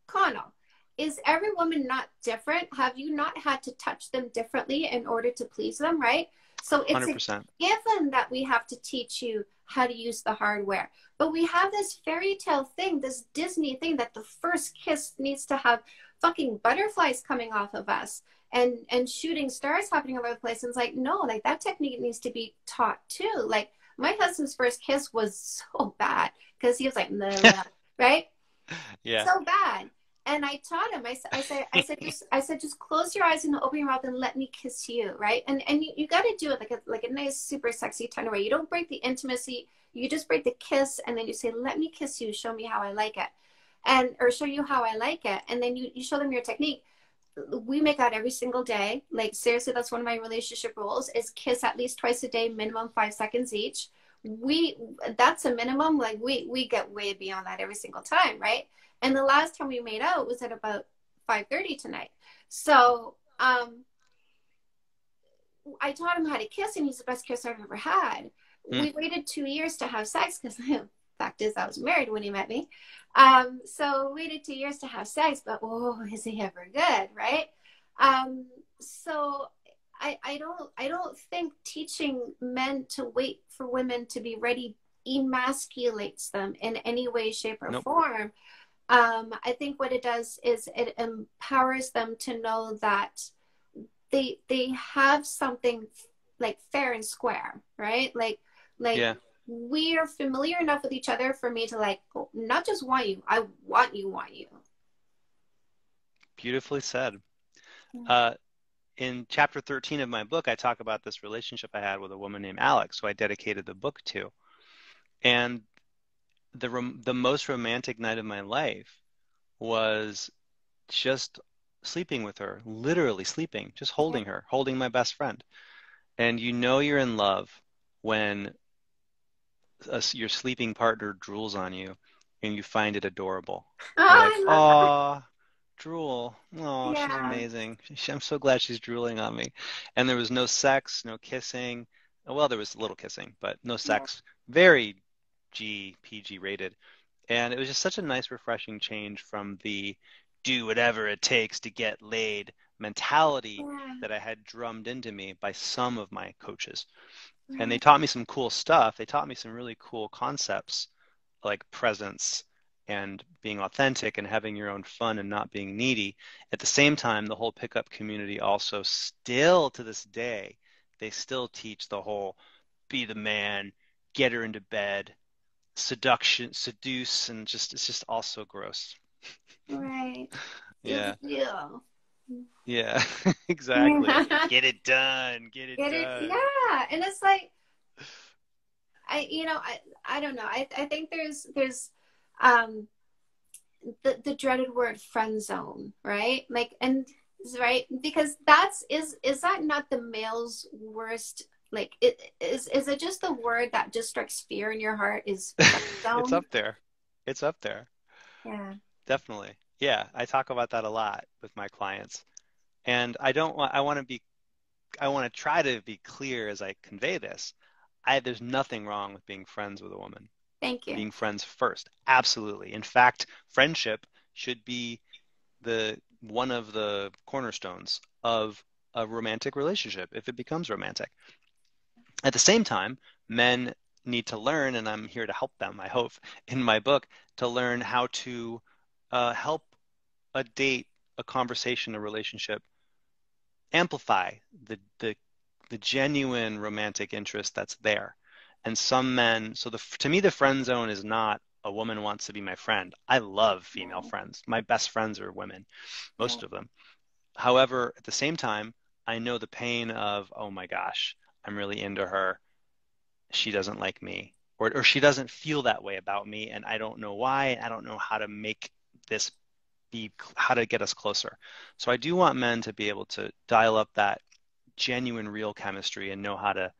Connell, is every woman not different? Have you not had to touch them differently in order to please them, right? So it's one hundred percent. A given that we have to teach you how to use the hardware. But we have this fairy tale thing, this Disney thing, that the first kiss needs to have fucking butterflies coming off of us and, and shooting stars happening all over the place. And it's like, no, like, that technique needs to be taught too. Like, my husband's first kiss was so bad because he was like, blah, blah, right? Yeah. So bad. And I taught him, I said, I said, I said, just, I said, just close your eyes and open your mouth and let me kiss you. Right. And, and you, you got to do it like a, like a nice, super sexy, tender way. You don't break the intimacy. You just break the kiss. And then you say, let me kiss you. Show me how I like it. And, or show you how I like it. And then you, you show them your technique. We make out every single day. Like, seriously, that's one of my relationship rules, is kiss at least twice a day, minimum five seconds each. We, that's a minimum. Like, we, we get way beyond that every single time. Right. And the last time we made out was at about five thirty tonight. So um, I taught him how to kiss, and he's the best kisser I've ever had. Mm. We waited two years to have sex because the fact is I was married when he met me. Um, so we waited two years to have sex, but oh, is he ever good, right? Um, so I, I don't, I don't think teaching men to wait for women to be ready emasculates them in any way, shape, or nope. form. Um, I think what it does is it empowers them to know that they they have something like fair and square, right? Like, like yeah. we are familiar enough with each other for me to like, not just want you, I want you, want you. Beautifully said. Mm-hmm. Uh, in chapter thirteen of my book, I talk about this relationship I had with a woman named Alex, who I dedicated the book to. And the the most romantic night of my life was just sleeping with her, literally sleeping, just holding her, holding my best friend. And you know you're in love when a, your sleeping partner drools on you and you find it adorable. Oh, like, oh drool. Oh, yeah. She's amazing. She, I'm so glad she's drooling on me. And there was no sex, no kissing. Well, there was a little kissing, but no sex. Yeah. Very G, P G rated. And it was just such a nice, refreshing change from the do whatever it takes to get laid mentality yeah. that I had drummed into me by some of my coaches. Mm-hmm. And they taught me some cool stuff. They taught me some really cool concepts like presence and being authentic and having your own fun and not being needy. At the same time, the whole pickup community also still to this day, they still teach the whole be the man, get her into bed, seduction, seduce, and just it's just all so gross. Right. Yeah. Yeah. Yeah. Exactly. Get it done. Get it get done. It, yeah. And it's like, I you know I I don't know I I think there's there's um the the dreaded word friend zone, right? Like and. Right, because that's is is that not the male's worst? Like, it is is it just the word that just strikes fear in your heart? Is it's up there, it's up there. Yeah, definitely. Yeah, I talk about that a lot with my clients, and I don't want. I want to be. I want to try to be clear as I convey this. I there's nothing wrong with being friends with a woman. Thank you. Being friends first, absolutely. In fact, friendship should be the one of the cornerstones of a romantic relationship if it becomes romantic. At the same time, men need to learn, and I'm here to help them, I hope, in my book, to learn how to uh, help a date, a conversation, a relationship amplify the, the, the genuine romantic interest that's there. And some men, so the, to me, the friend zone is not a woman wants to be my friend. I love female yeah. friends. My best friends are women, most yeah. of them. However, at the same time, I know the pain of, oh my gosh, I'm really into her. She doesn't like me, or, or she doesn't feel that way about me. And I don't know why. I don't know how to make this be how to get us closer. So I do want men to be able to dial up that genuine, real chemistry and know how to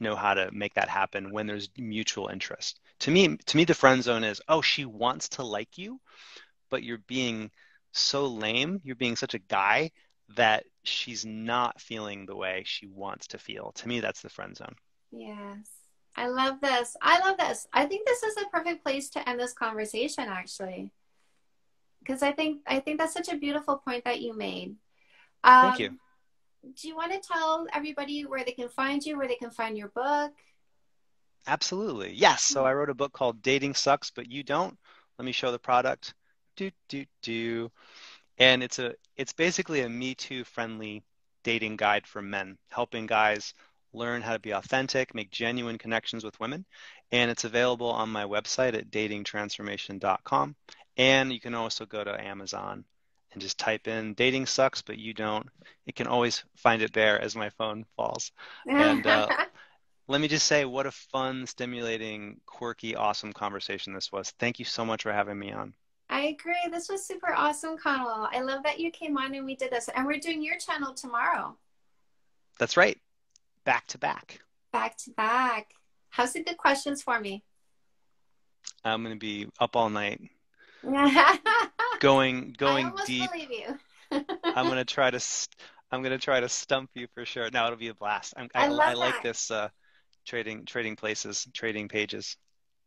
know how to make that happen when there's mutual interest. To me, to me, the friend zone is, oh, she wants to like you, but you're being so lame. You're being such a guy that she's not feeling the way she wants to feel. To me, that's the friend zone. Yes. I love this. I love this. I think this is the perfect place to end this conversation, actually. Because I think, I think that's such a beautiful point that you made. Um, Thank you. Do you want to tell everybody where they can find you, where they can find your book? Absolutely. Yes. So I wrote a book called Dating Sucks, But You Don't. Let me show the product. Do, do, do. And it's a, it's basically a Me Too friendly dating guide for men, helping guys learn how to be authentic, make genuine connections with women. And it's available on my website at dating transformation dot com. And you can also go to Amazon and just type in Dating Sucks, But You Don't. You can always find it there as my phone falls. And uh, let me just say what a fun, stimulating, quirky, awesome conversation this was. Thank you so much for having me on. I agree. This was super awesome, Connell. I love that you came on and we did this. And we're doing your channel tomorrow. That's right. Back to back. Back to back. How's the good questions for me? I'm going to be up all night. going going deep. I almost believe you. I'm going to try to I'm going to try to stump you for sure. No, it'll be a blast. I'm, I, I, love I like that. this uh, trading trading places, trading pages.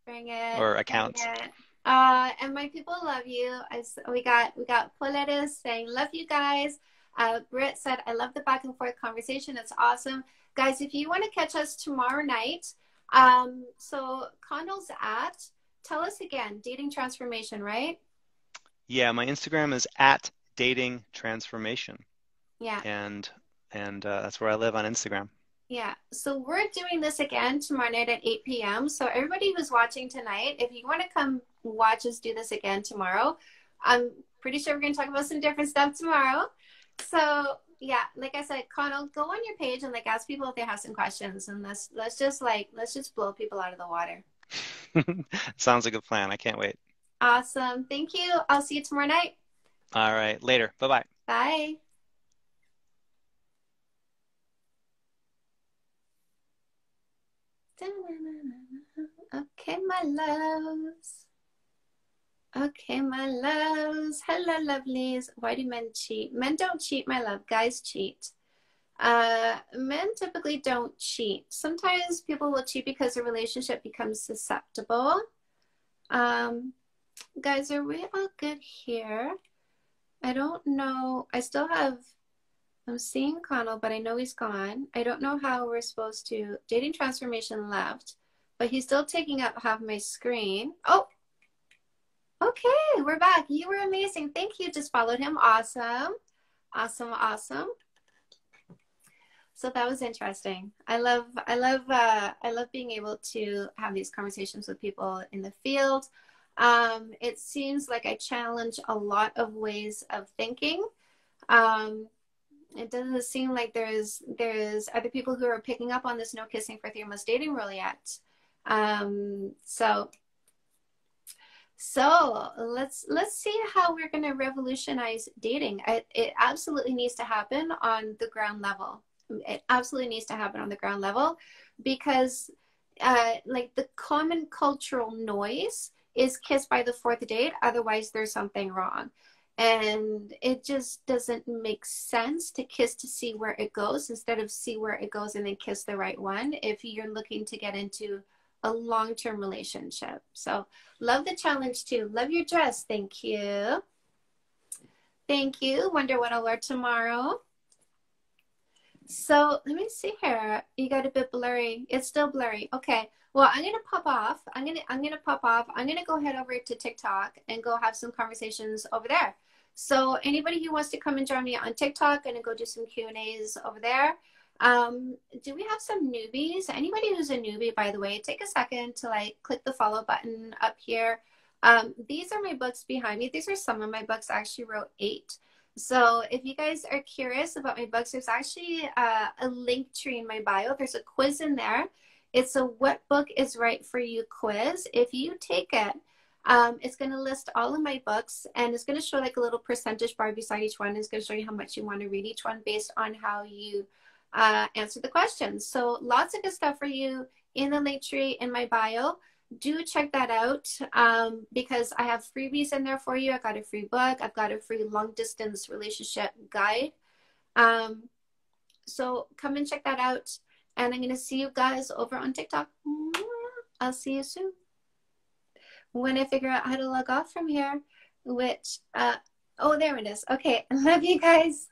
Bring it. Or accounts. Bring it. Uh, and my people love you. I, we got we got Poletas saying love you guys. Uh, Britt said I love the back and forth conversation. It's awesome, guys. If you want to catch us tomorrow night, um, so Connell's at. Tell us again, Dating Transformation, right? Yeah, my Instagram is at Dating Transformation. Yeah. And and uh, that's where I live on Instagram. Yeah, so we're doing this again tomorrow night at eight p m So everybody who's watching tonight, if you want to come watch us do this again tomorrow, I'm pretty sure we're going to talk about some different stuff tomorrow. So yeah, like I said, Connell, go on your page and like ask people if they have some questions, and let's let's just like let's just blow people out of the water. Sounds like a plan. I can't wait. Awesome. Thank you. I'll see you tomorrow night. All right. Later. Bye-bye. Bye. Okay, my loves. Okay, my loves. Hello, lovelies. Why do men cheat? Men don't cheat, my love. Guys cheat. Uh, men typically don't cheat. Sometimes people will cheat because the relationship becomes susceptible. Um, guys, are we all good here? I don't know. I still have... I'm seeing Connell, but I know he's gone. I don't know how we're supposed to... Dating Transformation left, but he's still taking up half my screen. Oh! Okay, we're back. You were amazing. Thank you. Just followed him. Awesome. Awesome, awesome. So that was interesting. I love, I love, uh, I love being able to have these conversations with people in the field. Um, it seems like I challenge a lot of ways of thinking. Um, it doesn't seem like there's, there's other people who are picking up on this no kissing for three months dating rule yet. Um, so, so let's, let's see how we're going to revolutionize dating. I, it absolutely needs to happen on the ground level. It absolutely needs to happen on the ground level because uh, like the common cultural noise is kiss by the fourth date. Otherwise there's something wrong. And it just doesn't make sense to kiss to see where it goes instead of see where it goes and then kiss the right one if you're looking to get into a long-term relationship. So love the challenge too. Love your dress. Thank you. Thank you. Wonder what I'll wear tomorrow. So let me see here. You got a bit blurry. It's still blurry. Okay. Well, I'm going to pop off. I'm going to, I'm going to pop off. I'm going to go head over to TikTok and go have some conversations over there. So anybody who wants to come and join me on TikTok, I'm going to go do some Q and A's over there. Um, do we have some newbies? Anybody who's a newbie, by the way, take a second to like click the follow button up here. Um, these are my books behind me. These are some of my books. I actually wrote eight. So if you guys are curious about my books, there's actually uh, a link tree in my bio. There's a quiz in there. It's a what book is right for you quiz. If you take it, Um, it's going to list all of my books, and it's going to show like a little percentage bar beside each one. It's going to show you how much you want to read each one based on how you uh, answer the questions. So lots of good stuff for you in the link tree in my bio. Do check that out um, because I have freebies in there for you. I got a free book. I've got a free long distance relationship guide. Um, so come and check that out. And I'm going to see you guys over on TikTok. I'll see you soon. When I figure out how to log off from here, which, uh, oh, there it is. Okay. Love you guys.